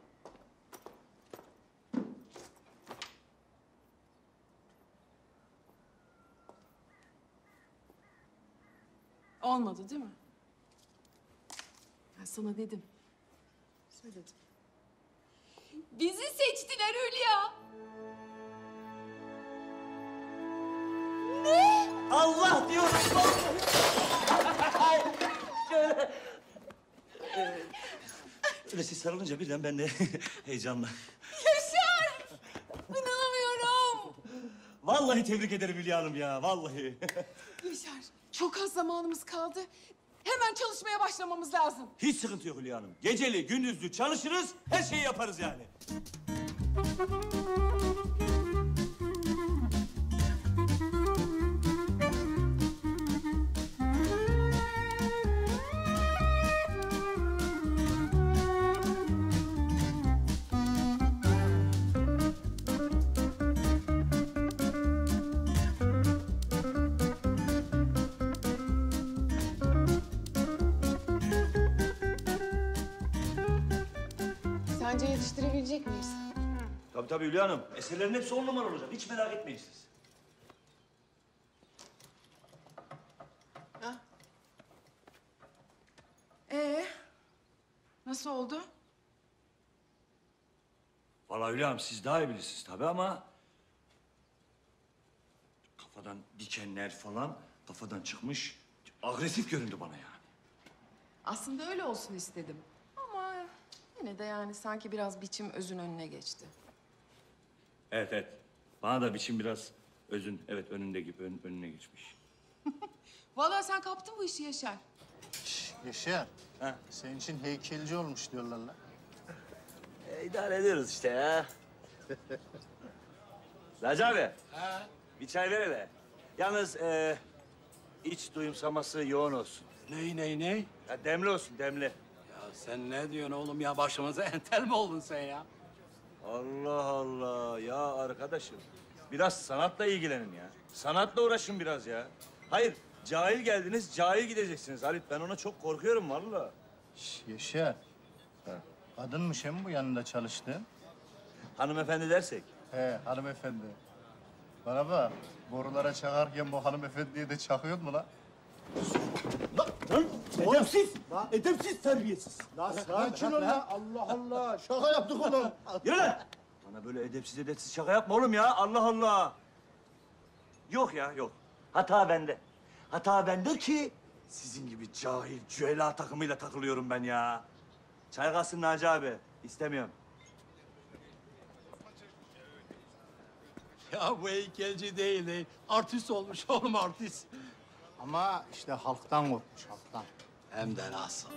Olmadı değil mi? Ben sana dedim. Söyledim. Bizi seçtiler Hülya. Ne? Allah diyorum. Öyle siz sarılınca birden ben de heyecanla. Yaşar! İnanamıyorum. Vallahi tebrik ederim Hülya Hanım ya, vallahi. Yaşar, çok az zamanımız kaldı. Hemen çalışmaya başlamamız lazım. Hiç sıkıntı yok Hülya Hanım. Geceli, gündüzlü çalışırız, her şeyi yaparız yani. Sence yetiştirebilecek miyiz? Tabii tabii Hülya Hanım. Eserlerin hepsi 10 numara olacak. Hiç merak etmeyin siz. Ha? Nasıl oldu? Vallahi Hülya Hanım siz daha iyi bilirsiniz tabii ama... kafadan dikenler falan kafadan çıkmış. Agresif göründü bana yani. Aslında öyle olsun istedim. Ama yine de yani sanki biraz biçim özün önüne geçti. Evet, evet. Bana da biçim biraz özün, evet önünde gibi, önüne geçmiş. Vallahi sen kaptın bu işi Yaşar. Şişt, Yaşar. Ha? Senin için heykelci olmuş diyorlar lan. İdare ediyoruz işte ya. Lacı abi. Ha? Bir çay ver hele. Yalnız iç duyumsaması yoğun olsun. Ney? Ya demli olsun, demli. Ya sen ne diyorsun oğlum ya? Başımıza entel mi oldun sen ya? Allah Allah. Ya arkadaşım, biraz sanatla ilgilenin ya. Sanatla uğraşın biraz ya. Hayır, cahil geldiniz, cahil gideceksiniz Halit. Ben ona çok korkuyorum vallahi. Yaşar. Ha. Kadınmış hem bu yanında çalıştığın? Hanımefendi dersek. He, hanımefendi. Bana bak, borulara çakarken bu hanımefendiye de çakıyor mu lan? Lan! Edepsiz! La. Edepsiz, terbiyesiz! Lan sakin ol lan! Allah Allah! Şaka yaptık oğlum! Yürü lan! Bana böyle edepsiz şaka yapma oğlum ya! Allah Allah! Yok ya, yok. Hata bende. Hata bende ki sizin gibi cahil, cüela takımıyla takılıyorum ben ya. Çay kalsın Naci abi. İstemiyorum. Ya bu heykelci değil. Artist olmuş oğlum, artist. Ama işte halktan korkmuş, halktan. Hem de nasıl?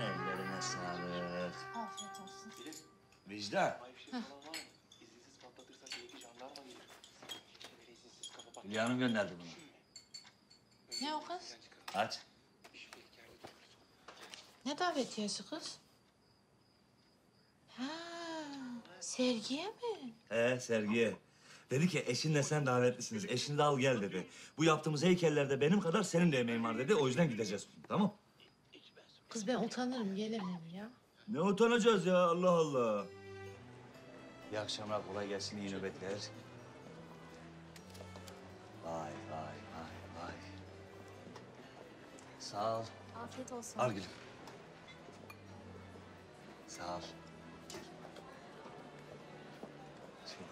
Ellerine sağlık. Afiyet olsun. Vicdan. Hülya Hanım gönderdi bunu. Ne o kız? Aç. Ne davetiyesi kız? Ha, sergiye mi? He, sergiye. Dedi ki eşinle sen davetlisiniz. Eşini de al gel dedi. Bu yaptığımız heykellerde benim kadar senin de emeğin var dedi. O yüzden gideceğiz. Tamam? Kız ben utanırım, gelemem ya. Ne utanacağız ya? Allah Allah. İyi akşamlar, kolay gelsin, iyi nöbetler. Vay. Sağ ol. Afiyet olsun. Al gülüm. Sağ ol.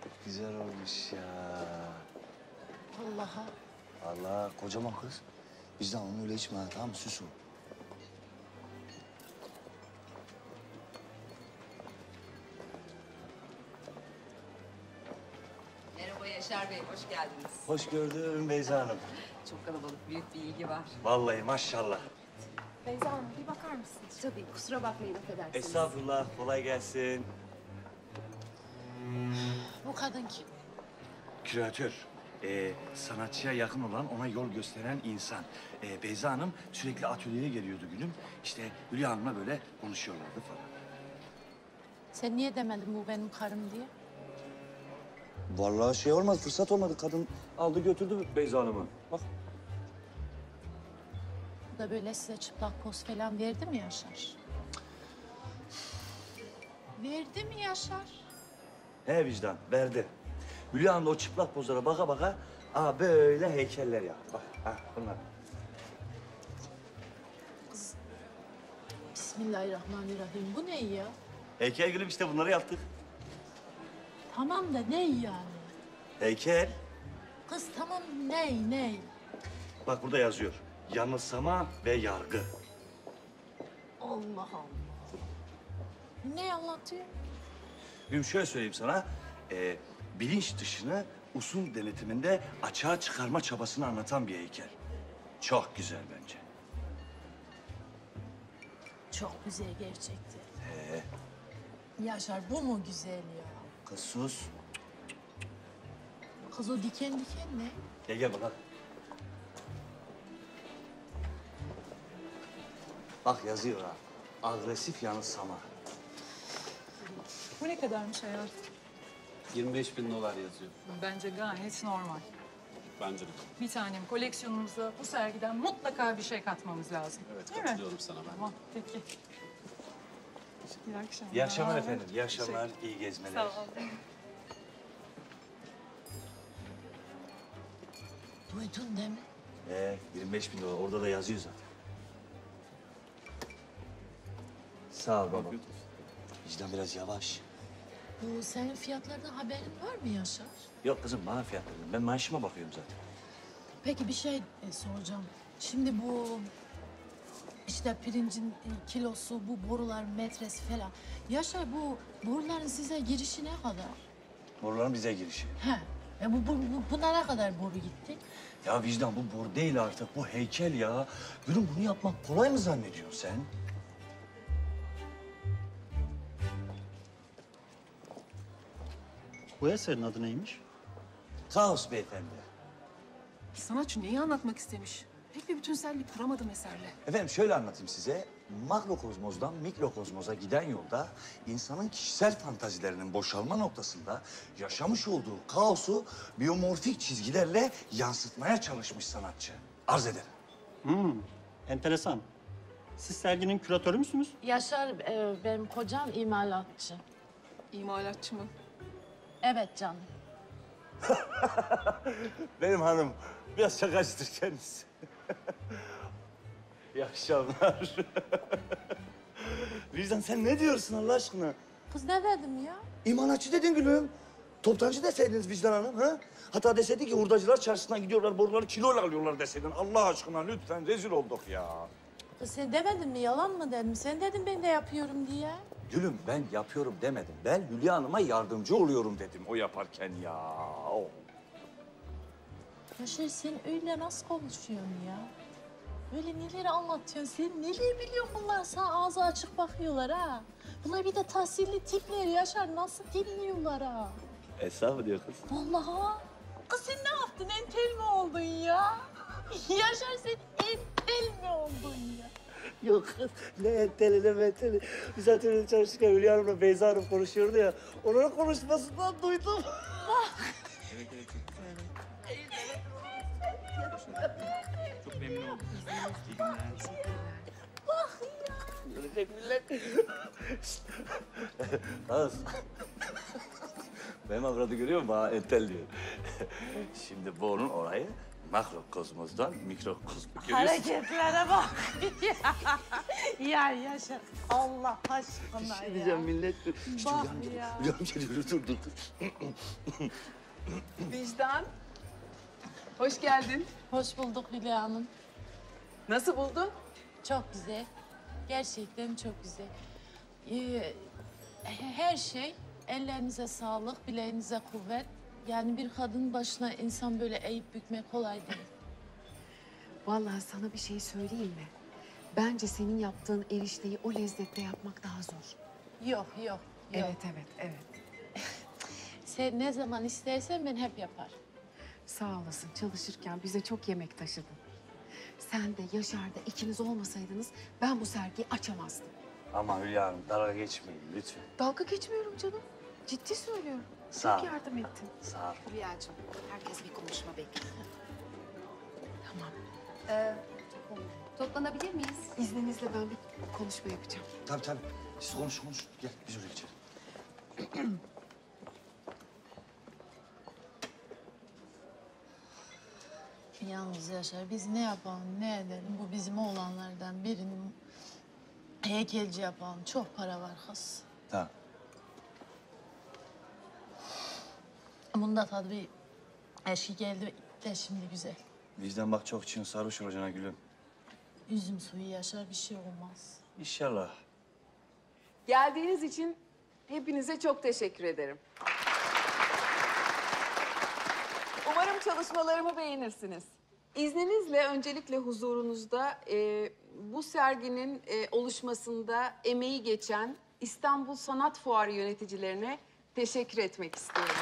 Çok güzel olmuş ya. Allah'a. Allah kocaman kız. Vicdan onu öyle içme tamam mı? Süs o. Merhaba Yaşar Bey, hoş geldiniz. Hoş gördüm Beyza Hanım. Çok kalabalık, büyük bir ilgi var. Vallahi maşallah. Beyza Hanım, bir bakar mısınız? Tabii, kusura bakmayın, affedersiniz. Estağfurullah, kolay gelsin. Bu kadın kim? Küratör. Sanatçıya yakın olan, ona yol gösteren insan. Beyza Hanım sürekli atölyeye geliyordu gülüm. İşte Hülya Hanım'la böyle konuşuyorlardı falan. Sen niye demedin bu benim karım diye? Vallahi şey olmaz, fırsat olmadı. Kadın aldı götürdü Beyza Hanım'ı. Bak. Bu da böyle size çıplak poz falan verdi mi Yaşar? Verdi mi Yaşar? He vicdan, verdi. Hülya Hanım'la o çıplak pozlara baka aa böyle heykeller yaptı. Bak, ha bunlar. Kız, Bismillahirrahmanirrahim. Bu ne ya? Heykel gülüm işte bunları yaptık. Tamam da ne yani? Heykel. Kız tamam ne? Bak burada yazıyor. Yanılsama ve yargı. Allah Allah. Ne anlatıyor? Şimdi şöyle söyleyeyim sana, bilinç dışını usul denetiminde açığa çıkarma çabasını anlatan bir heykel. Çok güzel bence. Çok güzel gerçekten. Yaşar bu mu güzel ya? Kız sus. Kız o diken ne? Gel bakalım. Bak yazıyor ha, agresif yanılsama. Bu ne kadarmış hayatım? 25.000 dolar yazıyor. Bence gayet normal. Bence de. Bir tanem koleksiyonumuza bu sergiden mutlaka bir şey katmamız lazım. Evet, katılıyorum sana ben. Tamam, peki. İyi akşamlar. İyi akşamlar efendim. İyi akşamlar, iyi gezmeler. Sağ olun. Duydun değil mi? 25.000 dolar. Orada da yazıyor zaten. Sağ ol baba. Vicdan biraz yavaş. Bu senin fiyatlardan haberin var mı Yaşar? Yok kızım, bana fiyatlardan. Ben maaşıma bakıyorum zaten. Peki bir şey soracağım. Şimdi bu işte pirincin kilosu, bu borular metresi falan. Yaşar, bu boruların size girişi ne kadar? Boruların bize girişi. He. Buna ne kadar boru gitti? Ya Vicdan, bu boru değil artık, bu heykel ya. Gülüm, bunu yapmak kolay mı zannediyorsun sen? Bu eserin adı neymiş? Kaos beyefendi. Sanatçı neyi anlatmak istemiş? Pek bir bütünsellik kuramadım eserle. Efendim şöyle anlatayım size. Makrokozmozdan mikrokozmoza giden yolda insanın kişisel fantazilerinin boşalma noktasında yaşamış olduğu kaosu biyomorfik çizgilerle yansıtmaya çalışmış sanatçı. Arz ederim. Enteresan. Siz serginin küratörü müsünüz? Yaşar, benim kocam imalatçı. İmalatçı mı? Evet canım. Benim hanım biraz şakacıdır kendisi. İyi akşamlar. Vicdan, sen ne diyorsun Allah aşkına? Kız ne dedim ya? İmalatçı dedin gülüm. Toptancı deseydiniz Vicdan Hanım, ha? Hatta deseydi ki hurdacılar çarşısından gidiyorlar, boruları kiloyla alıyorlar deseydin. Allah aşkına lütfen, rezil olduk ya. Kız sen demedin mi, yalan mı dedim? Sen dedin ben de yapıyorum diye. Gülüm, ben yapıyorum demedim. Ben Hülya Hanım'a yardımcı oluyorum dedim o yaparken ya. Oh. Yaşar, sen öyle nasıl konuşuyorsun ya? Böyle neleri anlatıyorsun, sen neleri biliyorsun bunlar? Sana ağzı açık bakıyorlar ha. Bunlar bir de tahsilli tipler Yaşar, nasıl dinliyorlar ha? Esra mı diyor kız? Vallahi. Kız sen ne yaptın, entel mi oldun ya? Yaşar, sen entel mi oldun ya? Yok kız, ne enteli ne menteli. Biz zaten öyle çalışırken Hülya Hanım'la Beyza Hanım konuşuyordu ya. Onların konuşmasından duydum. Çok memnun oldum. İyi günler. Bak ya. Görecek millet. Az. Benim avradı görüyor musun? Bana entel diyor. Şimdi borunun orayı makrokozmozdan mikrokozmos. Hareketlere bak. Ya Yaşar, Allah aşkına ya. Bir şey diyeceğim millet. Bak ya. Hülya geliyor, dur. Vicdan. Hoş geldin. Hoş bulduk Hülya Hanım. Nasıl buldun? Çok güzel. Gerçekten çok güzel. Her şey, ellerinize sağlık, bileğinize kuvvet. Yani bir kadının başına insan böyle eğip bükmek kolay değil. Vallahi sana bir şey söyleyeyim mi? Bence senin yaptığın erişteyi o lezzette yapmak daha zor. Yok, yok, yok. Evet. Sen ne zaman istersen ben hep yaparım. Sağ olasın, çalışırken bize çok yemek taşıdın. Sen de Yaşar da ikiniz olmasaydınız ben bu sergiyi açamazdım. Ama Hülya Hanım dalga geçmeyin lütfen. Dalga geçmiyorum canım. Ciddi söylüyorum. Sağ ol. Çok yardım ettin. Sağ ol. Hülya'cığım, herkes bir konuşma bekliyor. Tamam. Toplanabilir miyiz? İzninizle ben bir konuşma yapacağım. Tabii. Siz konuş. Gel biz oraya geçelim. Yalnız Yaşar, biz ne yapalım, ne edelim? Bu bizim oğlanlardan birinin heykelci yapalım. Çok para var kız. Ha. Bunda tabii eşi geldi de şimdi güzel. Vicdan bak, çok için sarhoş olacağına gülüm. Üzüm suyu Yaşar, bir şey olmaz. İnşallah. Geldiğiniz için hepinize çok teşekkür ederim. Umarım çalışmalarımı beğenirsiniz. İzninizle öncelikle huzurunuzda bu serginin oluşmasında emeği geçen İstanbul Sanat Fuarı yöneticilerine teşekkür etmek istiyorum.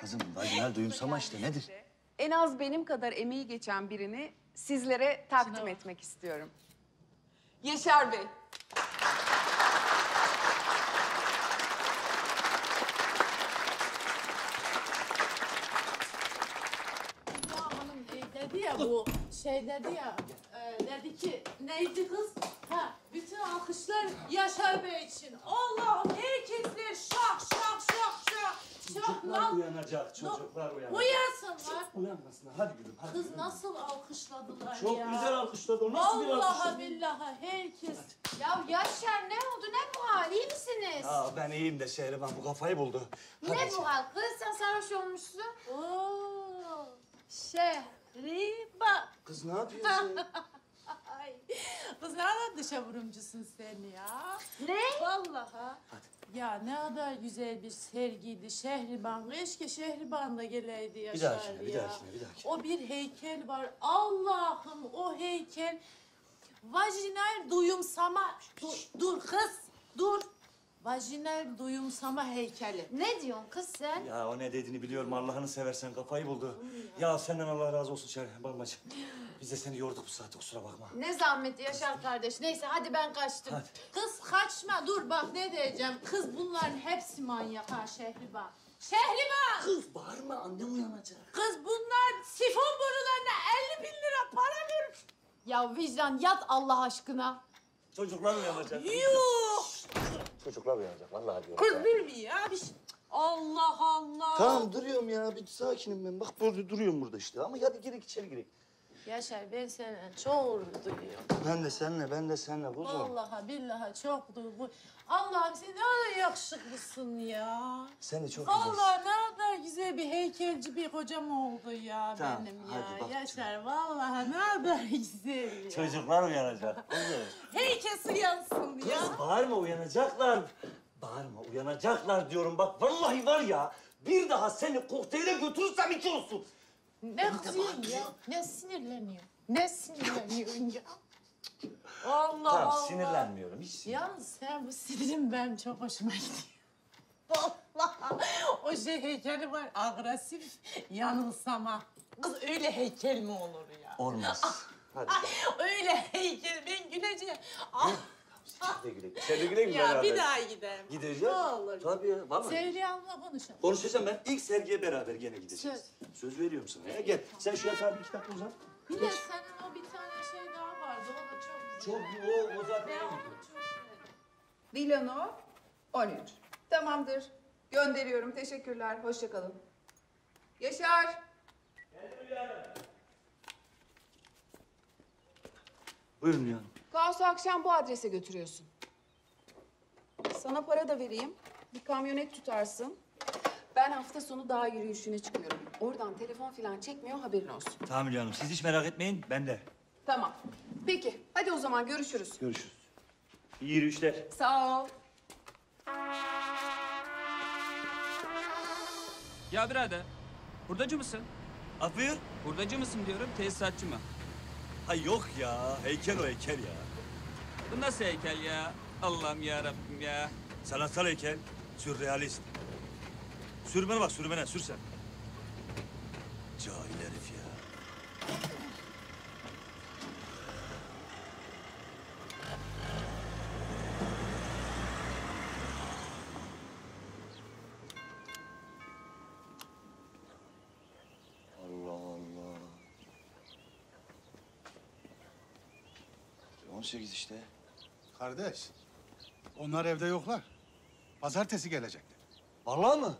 Kızım, vajinal duyumsama işte nedir? En az benim kadar emeği geçen birini sizlere takdim etmek istiyorum. Yaşar Bey. bu şey dedi ya, dedi ki neydi kız? Ha, bütün alkışlar Yaşar Bey için. Allah'ım erkekler şak şak şak şak. Çocuklar uyanacak, çocuklar uyanacak. Uyansınlar. Uyanmasınlar, hadi gülüm. Hadi kız gülüm. Nasıl alkışladılar çok ya. Çok güzel alkışladı, nasıl bir alkışladı? Allah'a billaha herkes. Hadi. Ya Yaşar ne oldu, ne bu hal, iyi misiniz? Ya ben iyiyim de Şehriban bu kafayı buldu. Hadi ne bu hal, kız sen sarhoş olmuşsun. Oo, Şehriban. Kız ne yapıyorsun? Ay, kız ne kadar dışa vurumcusun sen ya. Ne? Vallahi. Hadi. Ya ne kadar güzel bir sergiydi Şehriban. Keşke Şehriban da geleydi Yaşar ya. Bir daha. O bir heykel var. Allah'ım o heykel. Vajinal duyumsama. Dur kız, dur. Vajinal duyumsama heykeli. Ne diyorsun kız sen? Ya o ne dediğini biliyorum. Allah'ını seversen kafayı buldu. Ya senden Allah razı olsun Şehribancığım. Biz de seni yorduk bu saate, kusura bakma. Ne zahmeti Yaşar kardeş. Neyse hadi ben kaçtım. Hadi. Kız kaçma dur bak ne diyeceğim. Kız bunların hepsi manyak ha Şehriban. Şehriban! Kız bağırma annem uyanacak. Kız bunlar sifon borularına 50.000 lira para vermiş. Ya vicdan yat Allah aşkına. Çocuklar uyanacak. Yuh! Çocuklar uyanacak vallahi diyorum. Kız bilmiyor ya. Allah Allah! Tamam duruyorum ya bir sakinim ben. Bak burada duruyorum burada işte ama hadi girek içeri girek. Yaşar ben senden çok gurur duyuyorum. Ben de seninle kuzum. Vallahi billahi çok duygu. Allah'ım sen ne kadar yakışıklısın ya. Sen de çok güzelsin. Vallahi ne kadar güzel bir heykelci bir kocam oldu ya tamam, benim ya. Bak, Yaşar canım. Vallahi ne kadar güzel ya. Çocuklar uyanacak. Heykesi yansın ya. Kız bağırma uyanacaklar. Bağırma uyanacaklar diyorum bak vallahi var ya. Bir daha seni kokteyle götürürsem iki olsun. Ne kızıyorsun ya? Ne sinirleniyorsun ya? Allah tamam, Allah. Sinirlenmiyorum hiç. Yalnız sen bu sinirin benim çok hoşuma gidiyor. Vallahi o şey heykeli var agresif yanılsama. Kız öyle heykel mi olur ya? Olmaz. Hadi. Öyle heykel ben güleceğim. Ah. İçeride gülelim. Ya beraber. Bir daha gidelim. Gideceğiz. Ne olur. Tabii ya, vallahi. Sevriyam'la konuşalım. Konuşacağım ben. İlk sergiye beraber gene gideceğiz. Söz veriyorum sana. Ya. Gel. Sen şu yatağa bir iki dakika uzan. Bir de senin o bir tane şey daha vardı. O da çok güzel. O zaten iyi. Vilano 13. Tamamdır. Gönderiyorum. Teşekkürler. Hoşça kalın. Yaşar. Gelin Hülya Hanım. Buyurun Hülya Hanım. Kaos'u akşam bu adrese götürüyorsun. Sana para da vereyim. Bir kamyonet tutarsın. Ben hafta sonu dağ yürüyüşüne çıkıyorum. Oradan telefon falan çekmiyor haberin olsun. Tamam Hülya Hanım siz hiç merak etmeyin ben de. Tamam. Peki hadi o zaman görüşürüz. Görüşürüz. İyi yürüyüşler. Sağ ol. Ya birader hurdacı mısın? Afiyet. Hurdacı mısın diyorum tesisatçı mı? Ha yok ya, heykel o heykel ya. Bu nasıl heykel ya? Allah'ım ya Rabbim ya. Sanatsal heykel, sürrealist. Sürmene bak, sürmene, sür sen. Cahil herif ya. İşte. Kardeş, onlar evde yoklar. Pazartesi gelecekler. Vallahi mı?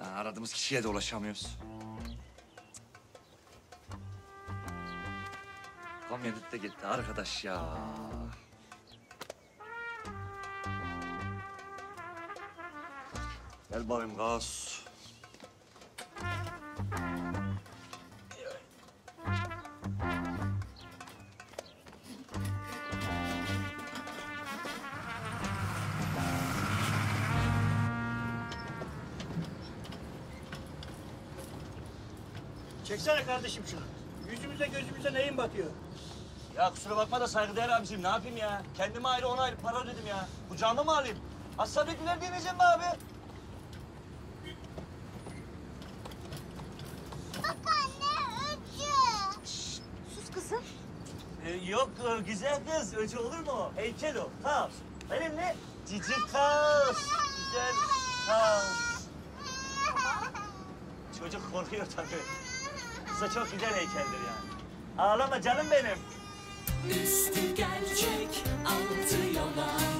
Ya, aradığımız kişiye de ulaşamıyoruz. Kamyonet de gitti arkadaş ya. Gel bakayım gaz. Çeksene kardeşim şunu. Yüzümüze gözümüze neyin batıyor? Ya kusura bakma da saygıdeğer abiciğim ne yapayım ya? Kendime ayrı ona ayrı para ödedim ya. Kucağıma mı alayım? Hastanedekiler diyeceğim be abi. Yusuf anne öcü. Şşt, sus kızım. Yok güzel kız, öcü olur mu? Heykel o, tavs. Benimle cici tavs. Güzel tavs. Çocuk korkuyor tabii. Kısa çok güzel heykeldir yani. Ağlama canım benim. Üstü gerçek, altı yalan.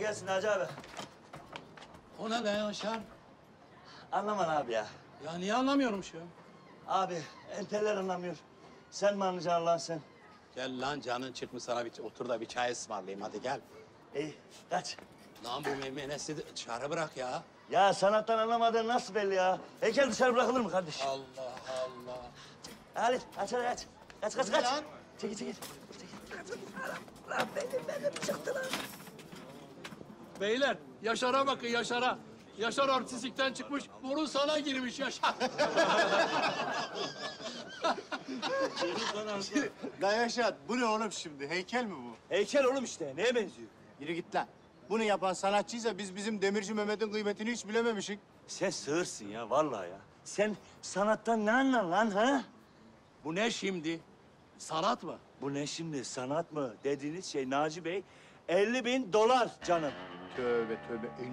Gelsin Hacı abi. Ona ne Yaşar? Anlaman abi ya. Ya niye anlamıyormuş ya? Abi enteller anlamıyor. Sen mi anlayacaksın lan sen? Gel lan canın çıkmış sana bir otur da bir çay ısmarlayayım hadi gel. İyi kaç. Lan bu memenesi dışarı bırak ya. Ya sanattan anlamadığın nasıl belli ya? Heykel dışarı bırakılır mı kardeş? Allah Allah. Halit aç. Kaç. Lan? Çekil. Lan benim çıktı lan. Beyler, Yaşar'a bakın, Yaşar'a. Yaşar artistlikten çıkmış, burun sana girmiş Yaşar. Lan Yaşar, bu ne oğlum şimdi? Heykel mi bu? Heykel oğlum işte, neye benziyor? Yürü git lan. Bunu yapan sanatçıysa biz bizim Demirci Mehmet'in kıymetini hiç bilememişik. Sen sığırsın ya, vallahi ya. Sen sanattan ne anlar lan ha? Bu ne şimdi? Sanat mı? Bu ne şimdi, sanat mı? Dediğiniz şey Naci Bey, $50.000 canım. Tövbe.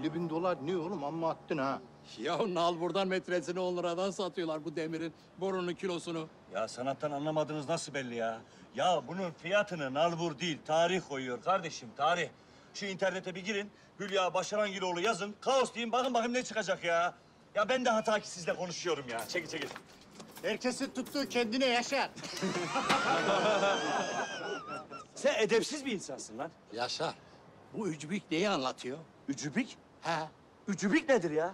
$50.000 ne oğlum? Amma attın ha. Ya nal buradan metresini 10 liradan satıyorlar bu demirin borunun kilosunu. Ya sanattan anlamadınız nasıl belli ya? Ya bunun fiyatını nalbur değil, tarih koyuyor kardeşim, tarih. Şu internete bir girin, Hülya Başarangiloğlu yazın, kaos diyeyim, bakın ne çıkacak ya. Ya ben de hata ki sizle konuşuyorum ya. Çekil. Herkesin tuttuğu kendine Yaşar. Sen edepsiz bir insansın lan. Yaşar, bu ücübik neyi anlatıyor? Ücübik? He. Ücübik nedir ya?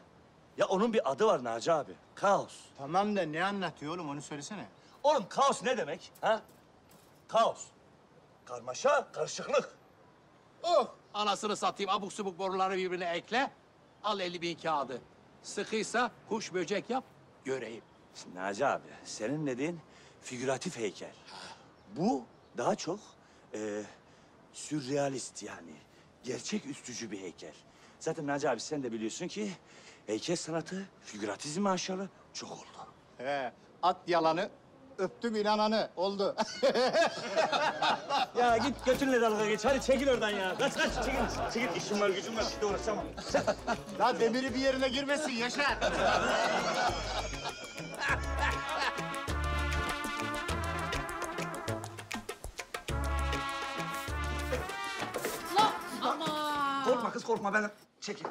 Ya onun bir adı var Naci abi. Kaos. Tamam da ne anlatıyor oğlum onu söylesene. Oğlum kaos ne demek? Ha? Kaos. Karmaşa, karışıklık. Oh! Anasını satayım, abuk subuk boruları birbirine ekle. Al 50.000 kağıdı. Sıkıysa kuş böcek yap, göreyim. Naci abi, senin dediğin figüratif heykel. Bu daha çok sürrealist yani. Gerçek üstücü bir heykel. Zaten Naci abi sen de biliyorsun ki heykel sanatı figüratizm aşağı çok oldu. He, at yalanı, öptüm inananı oldu. Ya git götünle dalga geç. Hadi çekil oradan ya. Kaç çekil. İşim var gücüm var. Şimdi uğraşamam. Lan demiri bir yerine girmesin Yaşar. Korkma kız korkma ben çekil.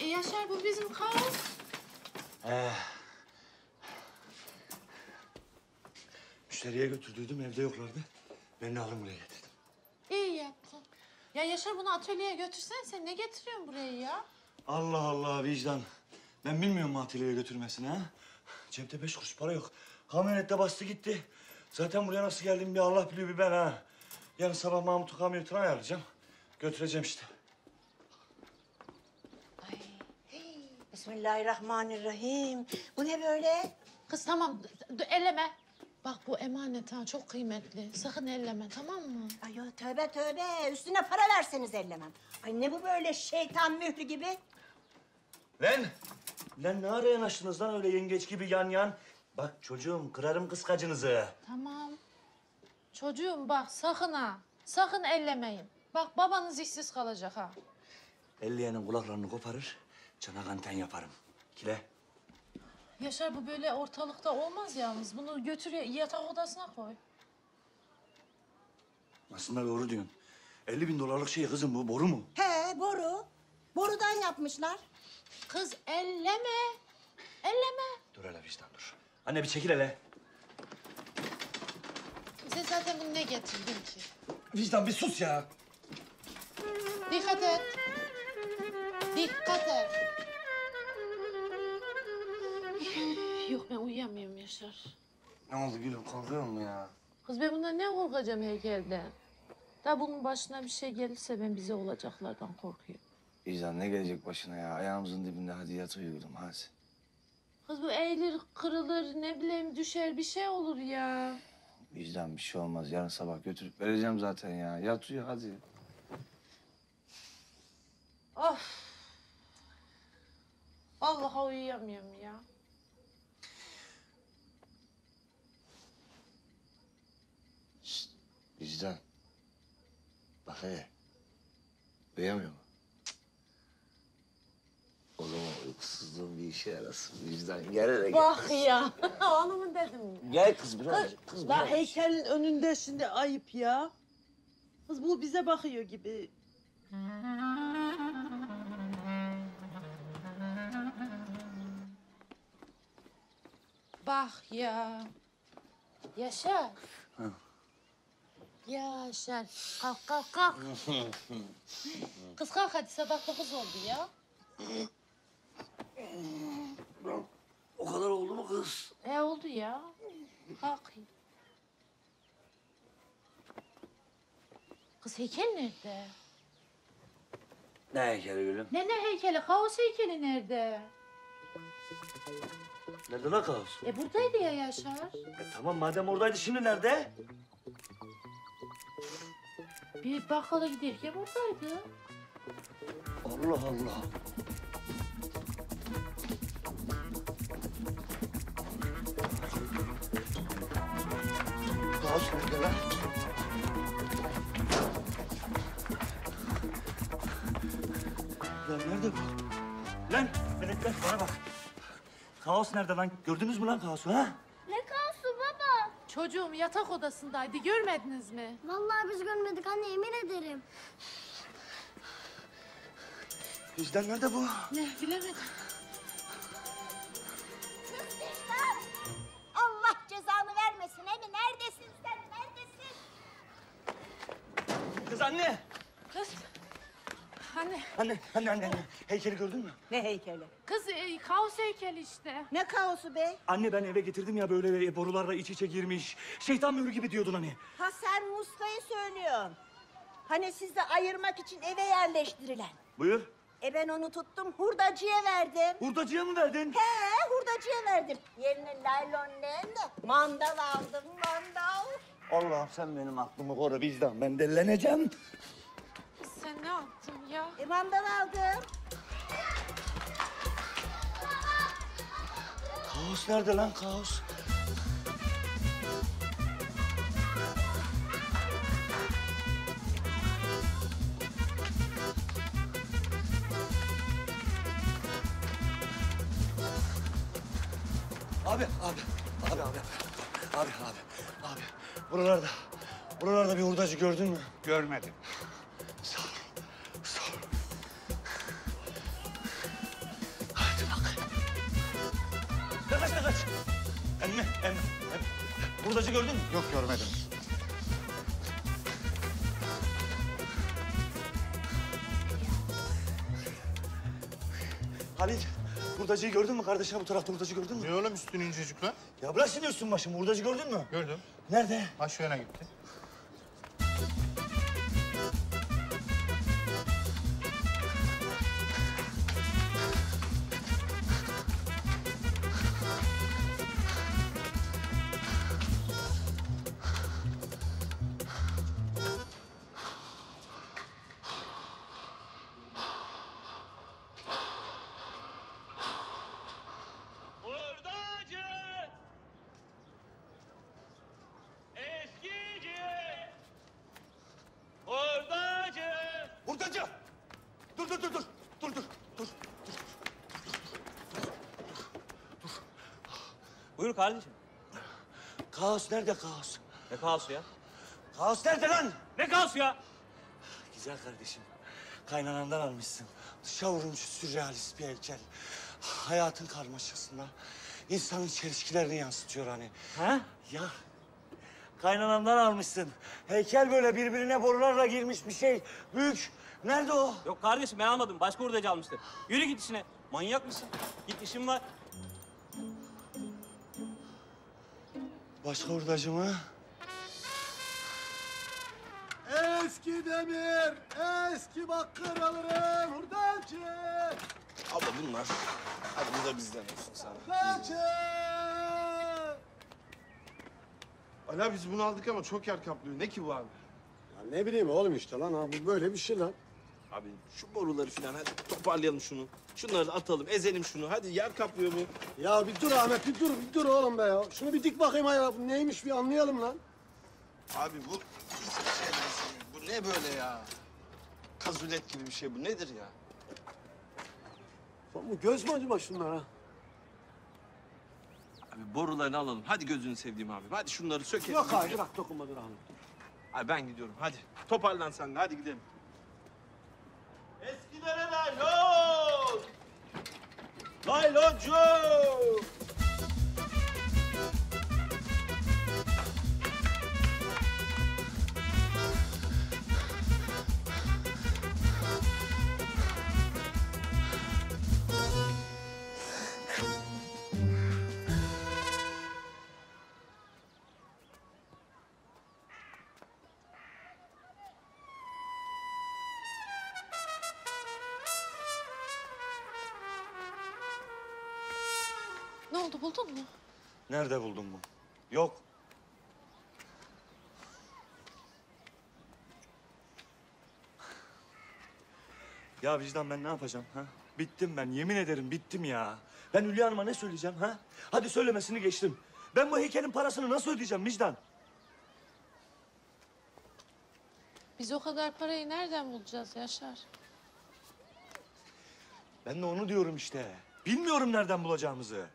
Yaşar bu bizim kaos. Müşteriye götürdüydüm evde yoklardı. Ben de aldım buraya getirdim. İyi yaptın. Ya Yaşar bunu atölyeye götürsen sen ne getiriyorsun buraya ya? Allah Allah vicdan. Ben bilmiyorum mu atölyeye götürmesini ha? Cebde 5 kuruş para yok. Kamyonette bastı gitti. Zaten buraya nasıl geldim bir Allah biliyor bir ben ha. Yarın sabah Mahmut'u kamyonetine ayarlayacağım. Götüreceğim işte. Ay. Bismillahirrahmanirrahim. Bu ne böyle? Kız tamam, elleme. Bak bu emanet ha, çok kıymetli. Sakın elleme, tamam mı? Ay tövbe. Üstüne para verseniz ellemem. Ay ne bu böyle şeytan mührü gibi? Lan ne araya yanaştınız lan öyle yengeç gibi yan? Bak çocuğum, kırarım kıskacınızı. Tamam. Çocuğum bak sakın ha, sakın ellemeyin. Bak babanız işsiz kalacak ha. Elleyenin kulaklarını koparır, çanak anten yaparım. Kile. Yaşar bu böyle ortalıkta olmaz yalnız. Bunu götür yatak odasına koy. Aslında doğru diyorsun. $50.000'lık şey kızım bu, boru mu? He boru. Borudan yapmışlar. Kız elleme. Dur hele vicdan dur. Anne bir çekil hele. Ben zaten bunu ne getirdim ki? Vicdan bir sus ya. Dikkat et. Dikkat et. Yok ben uyuyamıyorum Yaşar. Ne oldu gülüm, korkuyor musun ya? Kız ben bundan ne korkacağım heykelde? Da bunun başına bir şey gelirse ben bize olacaklardan korkuyorum. Vicdan ne gelecek başına ya? Ayağımızın dibinde, hadi yat uyuyalım hadi. Kız bu eğilir, kırılır, ne bileyim düşer, bir şey olur ya. Vicdan bir şey olmaz, yarın sabah götürüp vereceğim zaten ya. Yat uyu hadi. Of! Allah'a uyuyamıyorum ya. Şşt! Vicdan. Bak hele. Uyuyamıyor mu? O zaman uykusuzluğun bir işe yarasın. Vicdan gelerek. Bak ya! Onu mu dedim? Gel kız biraz. Kız la heykelin önünde şimdi ayıp ya. Kız bu bize bakıyor gibi. Bak ya. Yaşar. Hı. Yaşar. Kalk kalk kalk. Kız kalk hadi, sabah 9 oldu ya. O kadar oldu mu kız? Oldu ya. Kalk. Kız heykel nerede? Ne heykeli gülüm? Ne heykeli? Kaos heykeli nerede? Nerede lan kaos? Buradaydı ya Yaşar. Tamam madem oradaydı şimdi nerede? Bir bakkala giderken buradaydı. Allah Allah. Kaos nerede lan? Lan nerede bu? Lan melekler bana bak. Kaos nerede lan? Gördünüz mü lan kaosu ha? Ne kaosu baba? Çocuğum yatak odasındaydı, görmediniz mi? Vallahi biz görmedik anne, yemin ederim. Vicdan nerede bu? Ne bilemedim. Kız Vicdan! Allah cezanı vermesin Emi, neredesin sen, neredesin? Kız anne! Kız! Anne. Anne. Heykeli gördün mü? Ne heykeli? Kız kaos heykeli işte. Ne kaosu be? Anne ben eve getirdim ya, böyle borularla iç içe girmiş. Şeytan mürü gibi diyordun hani. Ha sen muskayı söylüyorsun. Hani sizi ayırmak için eve yerleştirilen. Buyur. Ben onu tuttum, hurdacıya verdim. Hurdacıya mı verdin? He, hurdacıya verdim. Yerine laylonla mandal aldım, mandal. Allah'ım sen benim aklımı koru Vicdan, ben delleneceğim. Sen ne yaptın ya? Mandal aldım. Kaos nerede lan kaos? Abi. Buralarda bir hurdacı gördün mü? Görmedim. Emmi. Hurdacı gördün mü? Yok, görmedim. Halil, hurdacıyı gördün mü kardeşim? Bu tarafta hurdacı gördün mü? Ne oğlum üstünü incecik lan? Ya bırak şimdi üstün başımı. Hurdacı gördün mü? Gördüm. Nerede? Aşağı yana gitti. Buyur kardeşim. Kaos nerede kaos? Ne kaosu ya? Kaos nerede lan? Ne kaosu ya? Güzel kardeşim. Kaynanandan almışsın. Dışa vurmuş sürrealist bir heykel. Hayatın karmaşasında insanın çelişkilerini yansıtıyor hani. Ha? Ya Kaynanandan almışsın. Heykel böyle birbirine borularla girmiş bir şey. Büyük. Nerede o? Yok kardeşim ben almadım. Başka hurdacı almıştı. Yürü git işine. Manyak mısın? Git işim var. Başka hurdacı mı? Eski demir, eski bakkır alırım hurdacı. Abla bunlar. Hadi bu da bizden olsun sana. Hurdacı! Ala biz bunu aldık ama çok yer kaplıyor. Ne ki bu abi? Ya ne bileyim oğlum işte lan abi. Böyle bir şey lan. Abi şu boruları falan hadi toparlayalım şunu. Şunları da atalım, ezelim şunu. Hadi yer kaplıyor bu. Ya bir dur Ahmet, bir dur oğlum be ya. Şunu bir dik bakayım ayağa. Bu neymiş bir anlayalım lan. Abi bu... Bu ne böyle ya? Kazulet gibi bir şey bu. Nedir ya? Lan bu göz mü acaba şunlara? Abi borularını alalım. Hadi gözünü sevdiğim abi. Hadi şunları sökelim. Yok abi bırak dokunma dur abi. Abi ben gidiyorum. Hadi toparlan sen de. Hadi gidelim. Eskilere naylon! Nayloncu! Ne oldu, buldun mu? Nerede buldun mu? Yok. Ya vicdan ben ne yapacağım ha? Bittim ben, yemin ederim bittim ya. Ben Hülya Hanım'a ne söyleyeceğim ha? Hadi söylemesini geçtim. Ben bu heykelin parasını nasıl ödeyeceğim vicdan? Biz o kadar parayı nereden bulacağız Yaşar? Ben de onu diyorum işte. Bilmiyorum nereden bulacağımızı.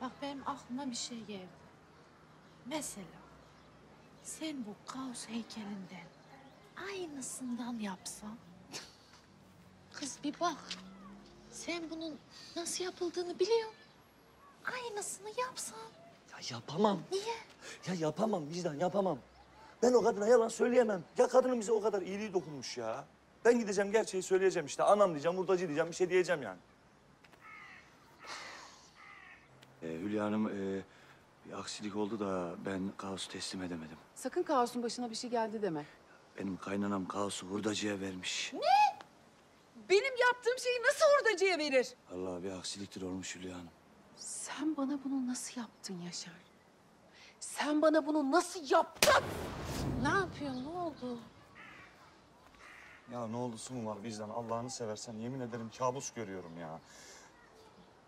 Bak benim aklıma bir şey geldi. Mesela sen bu kaos heykelinden aynısından yapsan. Kız bir bak. Sen bunun nasıl yapıldığını biliyorsun. Aynısını yapsan. Ya yapamam. Niye? Ya yapamam vicdan yapamam. Ben o kadına yalan söyleyemem. Ya kadının bize o kadar iyiliği dokunmuş ya. Ben gideceğim gerçeği söyleyeceğim işte. Anam diyeceğim, hurdacı diyeceğim, bir şey diyeceğim yani. Hülya Hanım, bir aksilik oldu da ben kaosu teslim edemedim. Sakın kaosun başına bir şey geldi deme. Benim kaynanam kaosu hurdacıya vermiş. Ne? Benim yaptığım şeyi nasıl hurdacıya verir? Vallahi bir aksiliktir olmuş Hülya Hanım. Sen bana bunu nasıl yaptın Yaşar? Sen bana bunu nasıl yaptın? Ne yapıyorsun, ne oldu? Ya ne oldusu mu var vicdan? Allah'ını seversen yemin ederim kabus görüyorum ya.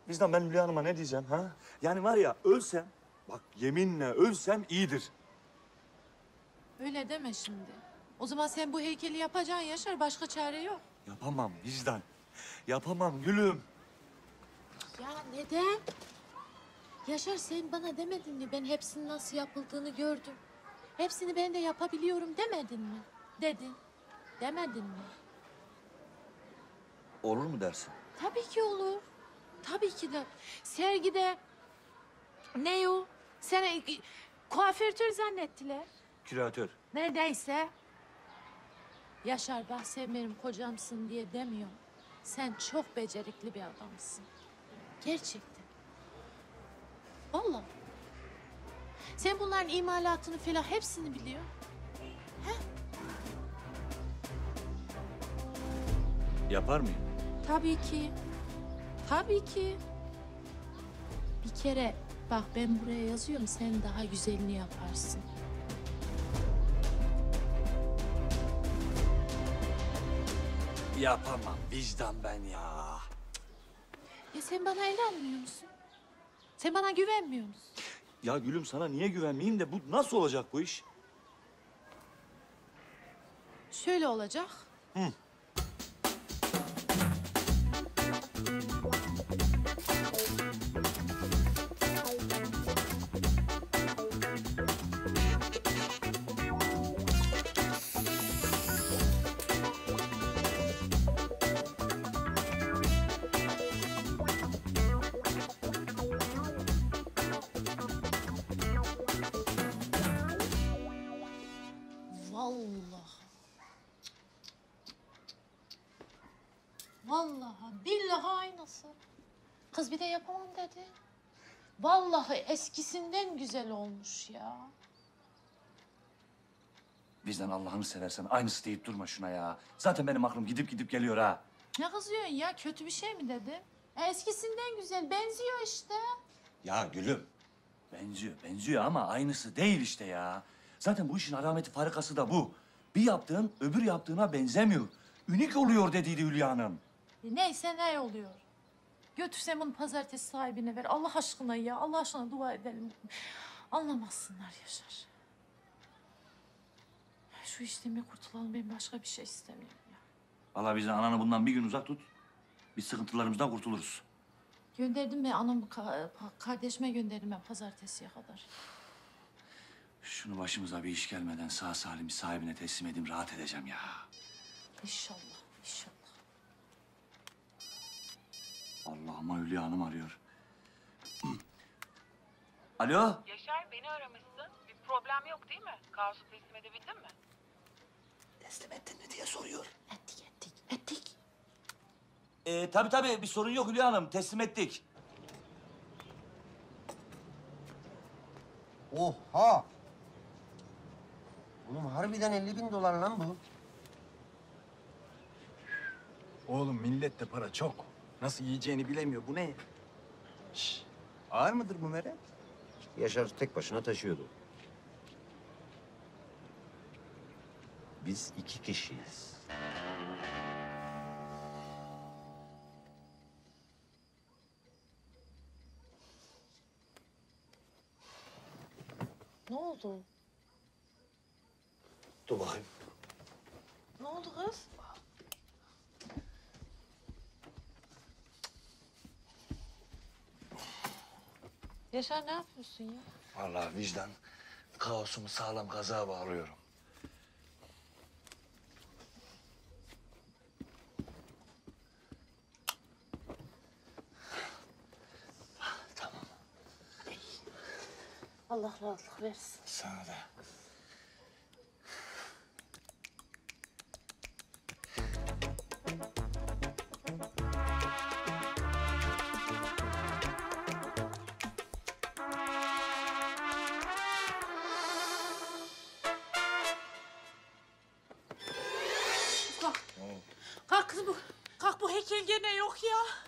Vicdan ben Hülya Hanım'a ne diyeceğim ha? Yani var ya ölsem, bak yeminle ölsem iyidir. Öyle deme şimdi. O zaman sen bu heykeli yapacaksın Yaşar, başka çare yok. Yapamam vicdan, yapamam gülüm. Ya neden? Yaşar sen bana demedin mi? Ben hepsinin nasıl yapıldığını gördüm. Hepsini ben de yapabiliyorum demedin mi? Dedin. Demedin mi? Olur mu dersin? Tabii ki olur. Tabii ki de. Sergide... Ne o? Seni kuaförtür zannettiler. Küratör. Neredeyse. Yaşar bak sen benim kocamsın diye demiyorum. Sen çok becerikli bir adamsın. Gerçekten. Vallahi. Sen bunların imalatını falan hepsini biliyorsun. He? Yapar mıyım? Tabii ki. Tabii ki. Bir kere bak ben buraya yazıyorum, sen daha güzelini yaparsın. Yapamam vicdan ben ya. Ya sen bana inanmıyor musun? Sen bana güvenmiyor musun? Ya gülüm sana niye güvenmeyeyim de bu nasıl olacak bu iş? Şöyle olacak. Hı. Vallahi billahi aynısı. Kız bir de yapamam dedi. Vallahi eskisinden güzel olmuş ya. Vicdan, Allah'ını seversen aynısı deyip durma şuna ya. Zaten benim aklım gidip geliyor ha. Ne kızıyorsun ya? Kötü bir şey mi dedim? Eskisinden güzel, benziyor işte. Ya gülüm. Benziyor ama aynısı değil işte ya. Zaten bu işin alameti farikası da bu. Bir yaptığın öbür yaptığına benzemiyor. Ünik oluyor dediydi Hülya Hanım. Neyse ne oluyor? Götürsem bunu pazartesi sahibine ver. Allah aşkına ya, Allah aşkına dua edelim. Anlamazsınlar Yaşar. Şu işten bir kurtulalım, ben başka bir şey istemiyorum ya. Vallahi bizi ananı bundan bir gün uzak tut. Biz sıkıntılarımızdan kurtuluruz. Gönderdim ben anamı, kardeşime gönderdim ben pazartesiye kadar. Şunu başımıza bir iş gelmeden sağ salim sahibine teslim edeyim, rahat edeceğim ya. İnşallah, inşallah. Allah'ıma Hülya Hanım arıyor. Alo? Yaşar, beni aramışsın. Bir problem yok değil mi? Kaosu teslim edebildin mi? Teslim ettin mi diye soruyor. Ettik. Tabii bir sorun yok Hülya Hanım. Teslim ettik. Oha! Oğlum harbiden 50.000 dolar lan bu. Oğlum millette para çok. Nasıl yiyeceğini bilemiyor. Bu ne? Şişt, ağır mıdır bu Meral? Yaşar tek başına taşıyordu. Biz 2 kişiyiz. Ne oldu? Dur bakayım. Ne oldu kız? Yaşar ne yapıyorsun ya? Vallahi vicdan, kaosumu sağlam kazığa bağlıyorum. Tamam. Allah rahatlık versin. Sana da.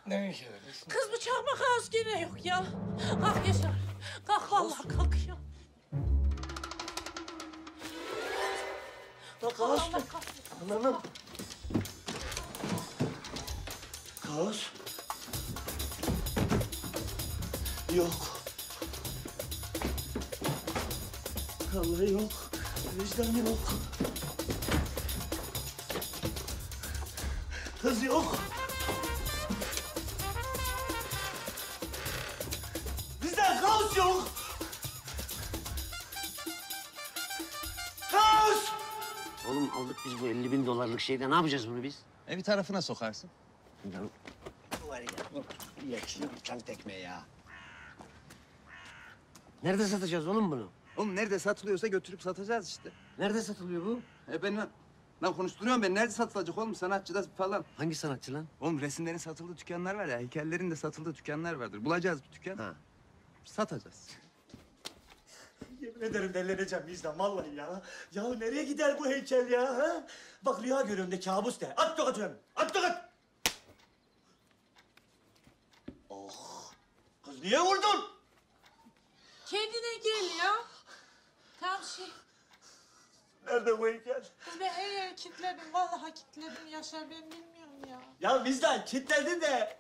Ne heykel? Kız bu çakmak ağız gene yok ya. Kalk Yaşar. Kalk vallahi kalk ya. Kaos. Anam. Kaos. Yok. Vallahi yok. Vicdan yok. Kız yok. Yok. Kaos! Oğlum aldık biz bu 50.000 dolarlık şeyde. Ne yapacağız bunu biz? Bir tarafına sokarsın. Var ya. Yakışıyor uçan tekme ya. Nerede satacağız oğlum bunu? Oğlum nerede satılıyorsa götürüp satacağız işte. Nerede satılıyor bu? Ben konuşturuyorum ben. Nerede satılacak oğlum? Sanatçıda falan. Hangi sanatçı lan? Oğlum resimlerin satıldığı dükkanlar var ya. Heykellerin de satıldığı dükkanlar vardır. Bulacağız bir dükkan. Ha. Satacağız. Yemin ederim delleneceğim vicdan vallahi ya. Ya nereye gider bu heykel ya? Ha? Bak rüya görüyorum de kabus de. At tokatıyorum. At tokat. Oh. Kız niye vurdun? Kendine gel ya. Tam şey. Nerede bu heykel? Kız ben kilitledim. Vallahi kilitledim Yaşar. Ben bilmiyorum ya. Ya vicdan kilitledin de.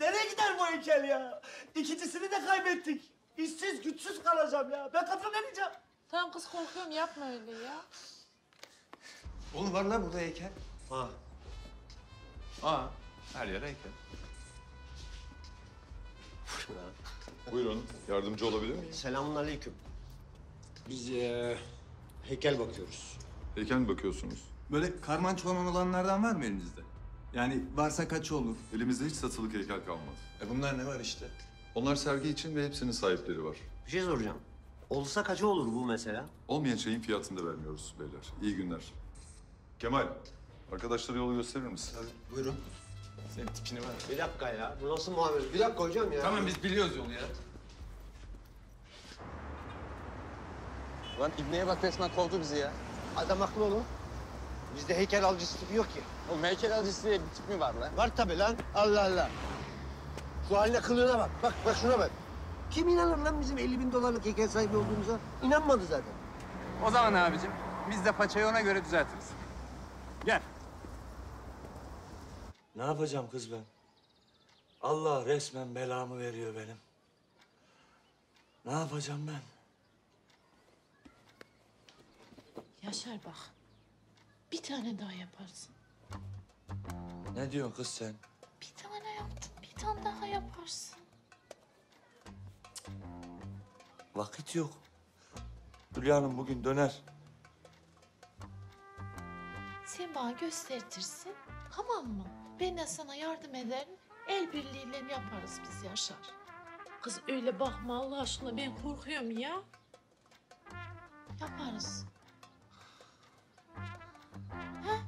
Nereye gider bu heykel ya? İkincisini de kaybettik. İşsiz, güçsüz kalacağım ya. Ben katılamayacağım. Tamam kız korkuyorum. Yapma öyle ya. Oğlum var lan burada heykel. Aa, her yere heykel. Buyurun, yardımcı olabilir miyim? Selamünaleyküm. Biz heykel bakıyoruz. Heykel mi bakıyorsunuz? Böyle karman çorman olanlardan var mı elinizde? Yani varsa kaç olur? Elimizde hiç satılık heykel kalmadı. Bunlar ne var işte? Onlar sergi için ve hepsinin sahipleri var. Bir şey soracağım. Olsa kaça olur bu mesela? Olmayan şeyin fiyatını da vermiyoruz beyler. İyi günler. Kemal, arkadaşlara yolu gösterir misin? Tabii, buyurun. Senin tipini var. Bir dakika ya. Bu nasıl muamele? Bir dakika hocam ya. Tamam biz biliyoruz yolu ya. Lan İbni'ye bak resmen kovdu bizi ya. Adam haklı oğlum. Bizde heykel alıcısı tipi yok ki. Oğlum heykel alıcısı diye bir tip mi var lan? Var tabii lan. Allah Allah. Şu haline kılığına bak. Bak bak şuna bak. Kim inanır lan bizim $50.000'lık heykel sahibi olduğumuza? İnanmadı zaten. O zaman abicim biz de paçayı ona göre düzeltiriz. Gel. Ne yapacağım kız ben? Allah resmen belamı veriyor benim. Ne yapacağım ben? Yaşar bak. Bir tane daha yaparsın. Ne diyorsun kız sen? Bir tane yaptın, bir tane daha yaparsın. Cık. Vakit yok. Hülya Hanım bugün döner. Sen bana göstertirsin, tamam mı? Ben de sana yardım ederim, el birliğiyle yaparız biz Yaşar. Kız öyle bakma Allah aşkına, ben korkuyorum ya. Yaparız. Ha?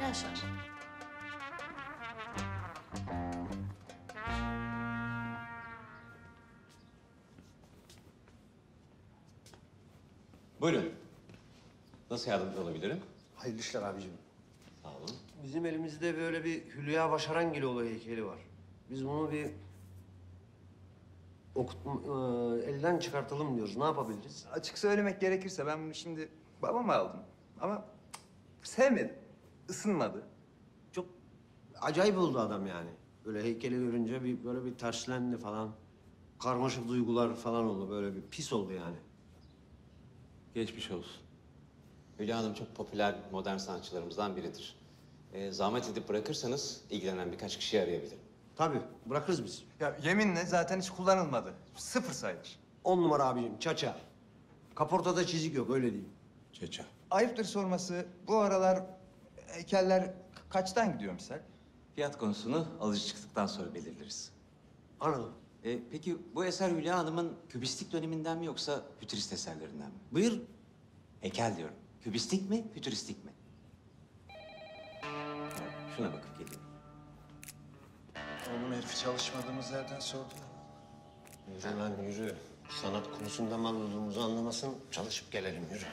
Yaşar. Buyurun. Nasıl yardımcı olabilirim? Hayırlı işler abicim. Sağ olun. Bizim elimizde böyle bir Hülya Başarangiloğlu heykeli var. Biz bunu bir elden çıkartalım diyoruz. Ne yapabiliriz? Açık söylemek gerekirse ben bunu şimdi babama aldım. Ama sevmedim. Isınmadı. Çok acayip oldu adam yani. Böyle heykeli görünce bir böyle bir terslendi falan. Karmaşık duygular falan oldu. Böyle bir pis oldu yani. Geçmiş olsun. Hülya Hanım çok popüler modern sanatçılarımızdan biridir. Zahmet edip bırakırsanız ilgilenen birkaç kişiyi arayabilirim. Tabii, bırakırız biz. Ya yeminle zaten hiç kullanılmadı. 0 sayılır. 10 numara abicim, çaça. Kaportada çizik yok, öyle diyeyim. Çaça. Ayıptır sorması, bu aralar heykeller kaçtan gidiyor misal? Fiyat konusunu alıcı çıktıktan sonra belirleriz. Anladım. Peki bu eser Hülya Hanım'ın kübistik döneminden mi yoksa fütürist eserlerinden mi? Buyur. Heykel diyorum. Kübistik mi, fütüristik mi? Şuna bakıp geleyim. Oğlum herifi çalışmadığımız yerden sordu. Yürü lan yürü. Sanat konusunda mal olduğumuzu anlamasın, çalışıp gelelim yürü.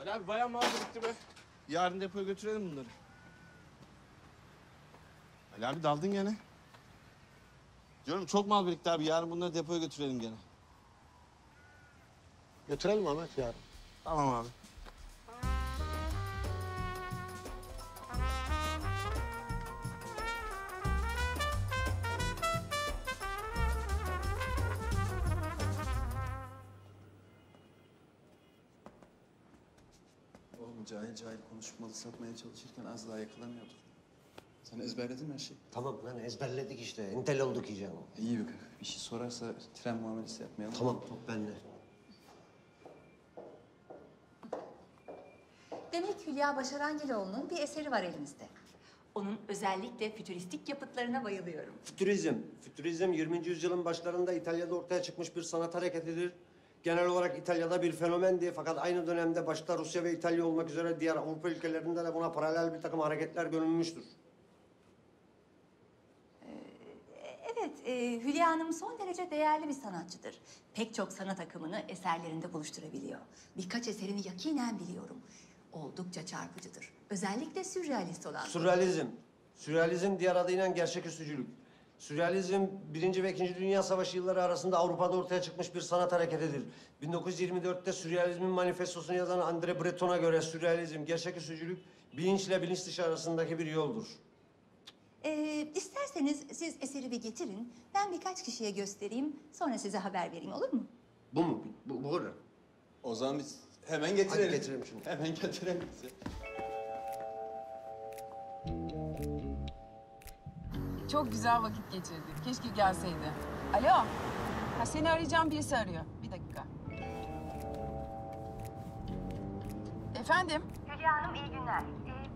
Ali abi bayağı mağaza bitti be. Yarın depoya götürelim bunları. Ali abi daldın gene. Diyorum çok mal birikti abi. Yarın bunları depoya götürelim gene. Götürelim Ahmet yarın. Tamam abi. Oğlum cahil cahil konuşmalı satmaya çalışırken az daha yakalanıyorduk. Sen ezberledin mi her şeyi? Tamam lan ezberledik işte. Entel olduk iyice ama. İyi bir kanka. Bir şey sorarsa tren muamelesi yapmayalım. Tamam top benle. Demek Hülya Başarangiloğlu'nun bir eseri var elimizde. Onun özellikle fütüristik yapıtlarına bayılıyorum. Fütürizm. Fütürizm 20. yüzyılın başlarında İtalya'da ortaya çıkmış bir sanat hareketidir. Genel olarak İtalya'da bir fenomendi fakat aynı dönemde başta Rusya ve İtalya olmak üzere diğer Avrupa ülkelerinde de buna paralel bir takım hareketler görülmüştür. Evet, Hülya Hanım son derece değerli bir sanatçıdır. Pek çok sanat akımını eserlerinde buluşturabiliyor. Birkaç eserini yakinen biliyorum. Oldukça çarpıcıdır. Özellikle sürrealist olan... Sürrealizm. Sürrealizm diğer adıyla gerçeküstücülük. Sürrealizm, 1. ve 2. Dünya Savaşı yılları arasında Avrupa'da ortaya çıkmış bir sanat hareketidir. 1924'te Sürrealizmin manifestosunu yazan André Breton'a göre Sürrealizm, gerçeküstücülük, bilinçle bilinç dışı arasındaki bir yoldur. İsterseniz siz eseri bir getirin, ben birkaç kişiye göstereyim, sonra size haber vereyim, olur mu? Bu mu? Bu olur. O zaman biz hemen getirelim. Hadi getirelim şunu. Hemen getirelim bizi. Çok güzel vakit geçirdik. Keşke gelseydi. Alo. Ha, seni arayacağım, birisi arıyor. Bir dakika. Efendim? Hülya Hanım iyi günler.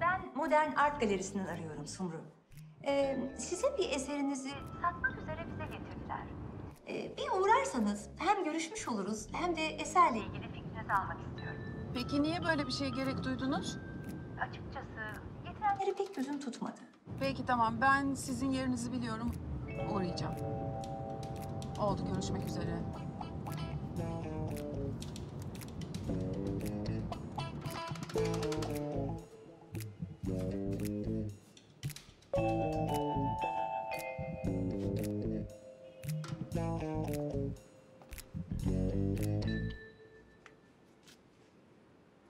Ben Modern Art Galerisi'nden arıyorum Sumru. Size bir eserinizi satmak üzere bize getirdiler. Bir uğrarsanız hem görüşmüş oluruz hem de eserle ilgili fikrinizi almak istiyorum. Peki niye böyle bir şeye gerek duydunuz? Açıkçası getirenleri pek gözüm tutmadı. Peki tamam, ben sizin yerinizi biliyorum. Uğrayacağım. Oldu, görüşmek üzere.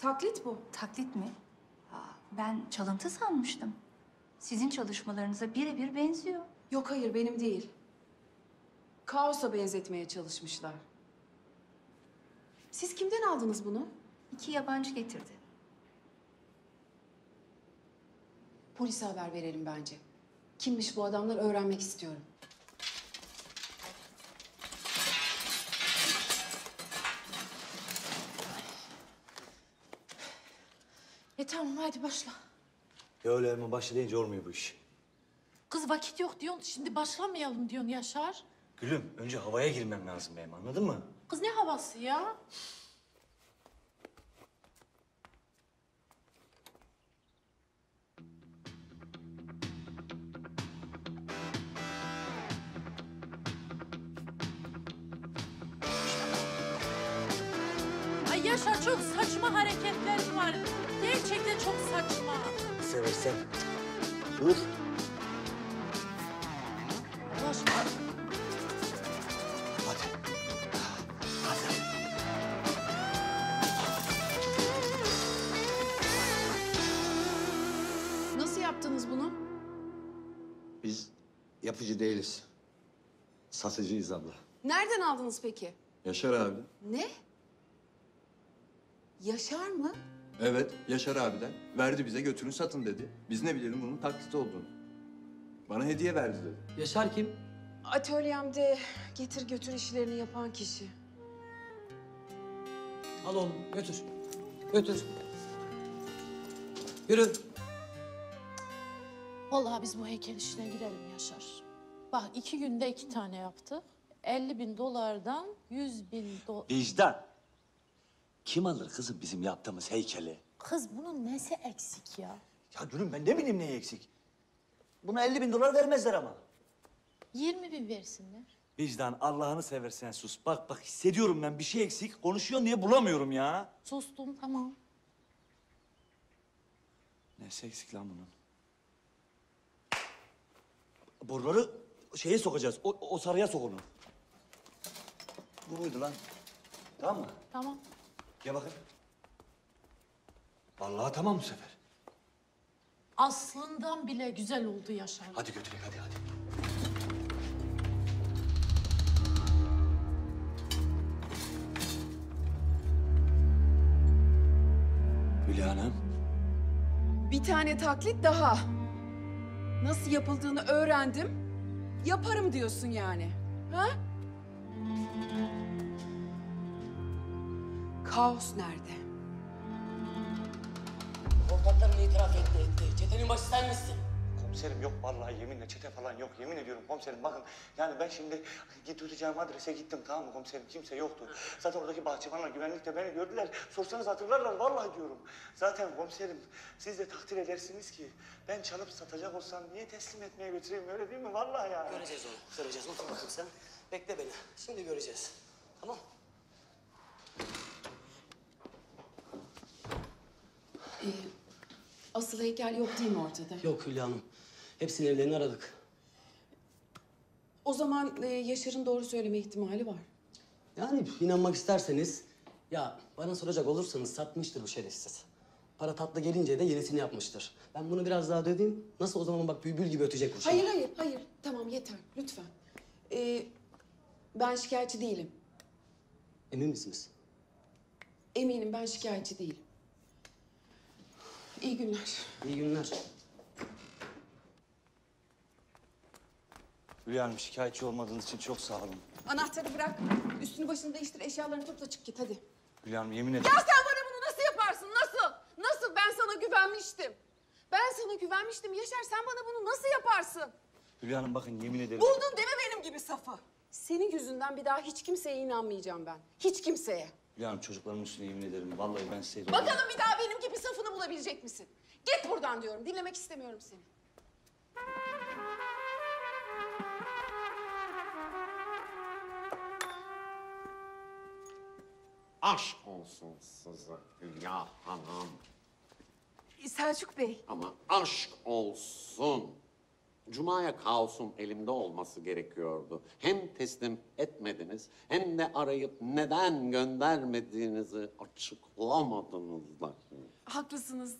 Taklit bu. Taklit mi? Aa, ben çalıntı sanmıştım. Sizin çalışmalarınıza birebir benziyor. Yok hayır, benim değil. Kaosa benzetmeye çalışmışlar. Siz kimden aldınız bunu? 2 yabancı getirdi. Polise haber verelim bence. Kimmiş bu adamlar öğrenmek istiyorum. Tamam, hadi başla. Ya öyle hemen başlayınca olmuyor bu iş. Kız vakit yok diyorsun, şimdi başlamayalım diyorsun Yaşar. Gülüm, önce havaya girmem lazım benim, anladın mı? Kız ne havası ya? Ay Yaşar, çok saçma hareketler var. Gerçekten çok saçma. Seversen. Dur. Ulaşma. Hadi. Hadi. Nasıl yaptınız bunu? Biz yapıcı değiliz. Satıcıyız abla. Nereden aldınız peki? Yaşar abi. Ne? Yaşar mı? Evet, Yaşar abiden. Verdi bize, götürün satın dedi. Biz ne bilelim bunun taklit olduğunu. Bana hediye verdi dedi. Yaşar kim? Atölyemde getir götür işlerini yapan kişi. Al oğlum, götür. Götür. Yürü. Vallahi biz bu heykel işine girelim Yaşar. Bak 2 günde 2 tane yaptık. 50.000 dolardan 100.000 dolar... Vicdan. Kim alır kızım bizim yaptığımız heykeli? Kız bunun nesi eksik ya? Ya gülüm ben ne bileyim neye eksik? Buna 50.000 dolar vermezler ama. 20.000 versinler. Vicdan Allah'ını seversen sus. Bak bak hissediyorum ben bir şey eksik. Konuşuyorsun diye bulamıyorum ya. Sustum tamam. Nesi eksik lan bunun? Boruları şeye sokacağız. O sarıya sok onu. Bu buydu lan. Tamam mı? Tamam. Gel bakayım. Vallahi tamam bu sefer. Aslından bile güzel oldu Yaşar. Hadi götürün hadi. Hülya Hanım. Bir tane taklit daha. Nasıl yapıldığını öğrendim. Yaparım diyorsun yani. Ha? Kaos nerede? Korkaklarını itiraf etti. Çetenin başı sen misin? Komiserim yok vallahi yeminle çete falan yok. Yemin ediyorum komiserim bakın. Yani ben şimdi götüreceğim adrese gittim tamam mı komiserim? Kimse yoktu. Zaten oradaki bahçıvanlar güvenlikte beni gördüler. Sorsanız hatırlarlar vallahi diyorum. Zaten komiserim siz de takdir edersiniz ki ben çalıp satacak olsam niye teslim etmeye götüreyim öyle değil mi? Vallahi yani. Göreceğiz onu. Göreceğiz. Otur bakayım sen. Bekle beni. Şimdi göreceğiz. Tamam. Asıl heykel yok değil mi ortada? Yok Hülya Hanım. Hepsinin evlerini aradık. O zaman Yaşar'ın doğru söyleme ihtimali var. Yani inanmak isterseniz... Ya bana soracak olursanız satmıştır bu şerefsiz. Para tatlı gelince de yenisini yapmıştır. Ben bunu biraz daha döveyim. Nasıl o zaman bak bülbül gibi ötecek kuşağı. Hayır. Tamam yeter lütfen. Ben şikayetçi değilim. Emin misiniz? Eminim ben şikayetçi değilim. İyi günler. İyi günler. Hülya Hanım şikayetçi olmadığınız için çok sağ olun. Anahtarı bırak. Üstünü başını değiştir, eşyalarını topla çık git hadi. Hülya Hanım yemin ederim. Ya sen bana bunu nasıl yaparsın? Nasıl? Ben sana güvenmiştim. sana güvenmiştim Yaşar. Sen bana bunu nasıl yaparsın? Hülya Hanım bakın yemin ederim. Buldun deme benim gibi safı. Senin yüzünden bir daha hiç kimseye inanmayacağım ben. Hiç kimseye. Hülya Hanım çocuklarımın üstüne yemin ederim. Vallahi ben size... Bakalım bir daha benim gibi safını bulabilecek misin? Git buradan diyorum. Dinlemek istemiyorum seni. Aşk olsun size Hülya Hanım. Selçuk Bey. Ama aşk olsun. Cuma'ya kaosun elimde olması gerekiyordu. Hem teslim etmediniz hem de arayıp neden göndermediğinizi açıklamadınız da. Haklısınız.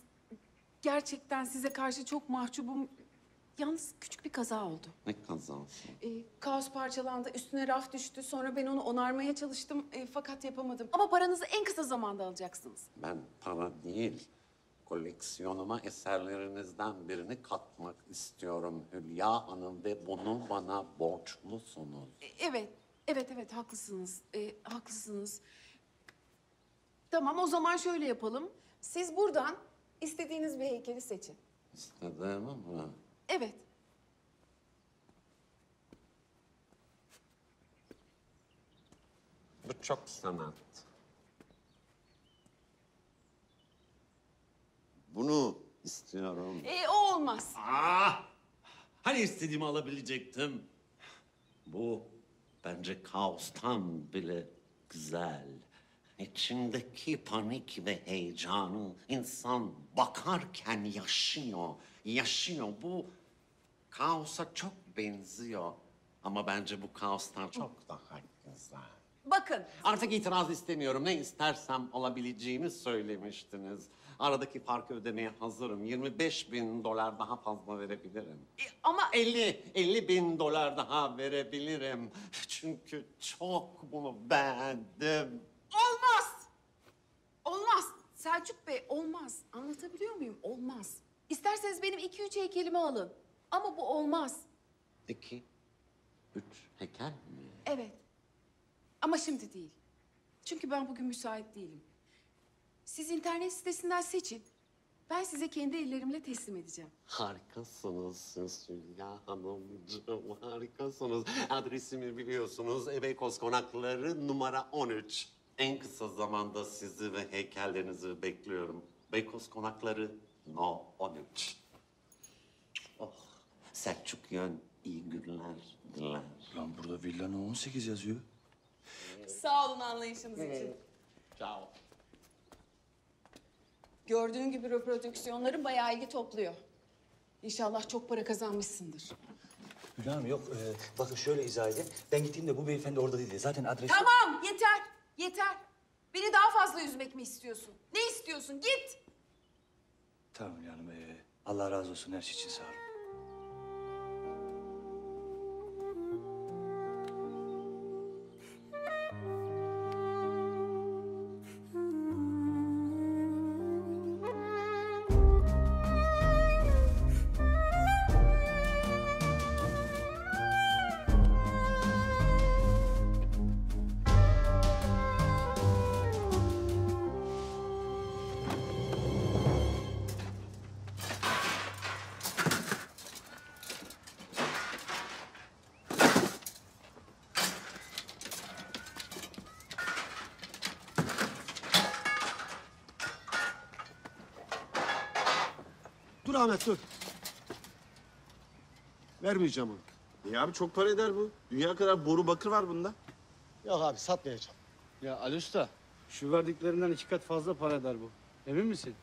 Gerçekten size karşı çok mahcubum. Yalnız küçük bir kaza oldu. Ne kazası? Kaos parçalandı, üstüne raf düştü. Sonra ben onu onarmaya çalıştım fakat yapamadım. Ama paranızı en kısa zamanda alacaksınız. Ben para değil, koleksiyonuma eserlerinizden birini katmak istiyorum Hülya Hanım ve bunu bana borçlusunuz. Evet, haklısınız. Haklısınız. Tamam, o zaman şöyle yapalım. Siz buradan istediğiniz bir heykeli seçin. İstediğim mi? Evet. Bu çok sanat. Bunu istiyorum. O olmaz. Hani istediğimi alabilecektim. Bu bence kaostan bile güzel. İçindeki panik ve heyecanı insan bakarken yaşıyor. Bu kaosa çok benziyor. Ama bence bu kaostan çok daha güzel. Bakın. Artık itiraz istemiyorum. Ne istersem olabileceğimi söylemiştiniz. Aradaki farkı ödemeye hazırım. 25.000 dolar daha fazla verebilirim. Ama 50.000 dolar daha verebilirim. Çünkü çok bunu beğendim. Olmaz. Selçuk Bey olmaz. Anlatabiliyor muyum? Olmaz. İsterseniz benim 2-3 heykelimi alın. Ama bu olmaz. 2-3 heykel mi? Evet. Ama şimdi değil. Çünkü ben bugün müsait değilim. Siz internet sitesinden seçin. Ben size kendi ellerimle teslim edeceğim. Harikasınız siz Hülya Hanımcığım, harikasınız. Adresimi biliyorsunuz. Beykoz Konakları numara 13. En kısa zamanda sizi ve heykellerinizi bekliyorum. Beykoz Konakları No 13. Oh, Selçuk Yön iyi günler diler. Lan burada villa No 18 yazıyor. Sağ olun anlayışınız için. Ciao. Gördüğün gibi reprodüksiyonları bayağı ilgi topluyor. İnşallah çok para kazanmışsındır. Hülya Hanım yok, bakın şöyle izah edeyim. Ben gittiğimde bu beyefendi orada değildi. Zaten adresi... Tamam, yeter, yeter. Beni daha fazla üzmek mi istiyorsun? Ne istiyorsun? Git! Tamam Hülya Hanım, Allah razı olsun her şey için sağ olun. Ahmet dur. Vermeyeceğim onu. Niye abi çok para eder bu. Dünya kadar boru bakır var bunda. Yok abi satmayacağım. Ya Ali Usta şu verdiklerinden 2 kat fazla para eder bu. Emin misin?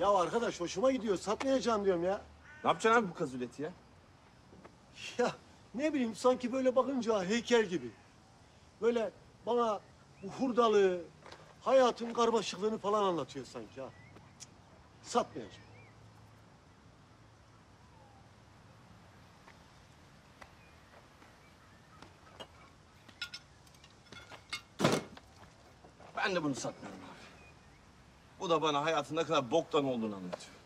Ya arkadaş hoşuma gidiyor satmayacağım diyorum ya. Ne yapacaksın abi bu kazuleti ya? Ya ne bileyim sanki böyle bakınca heykel gibi. Böyle bana bu hurdalığı, hayatın karmaşıklığını falan anlatıyor sanki ha. Satmayacağım. Ben de bunu satmıyorum abi. Bu da bana hayatın ne kadar boktan olduğunu anlatıyor.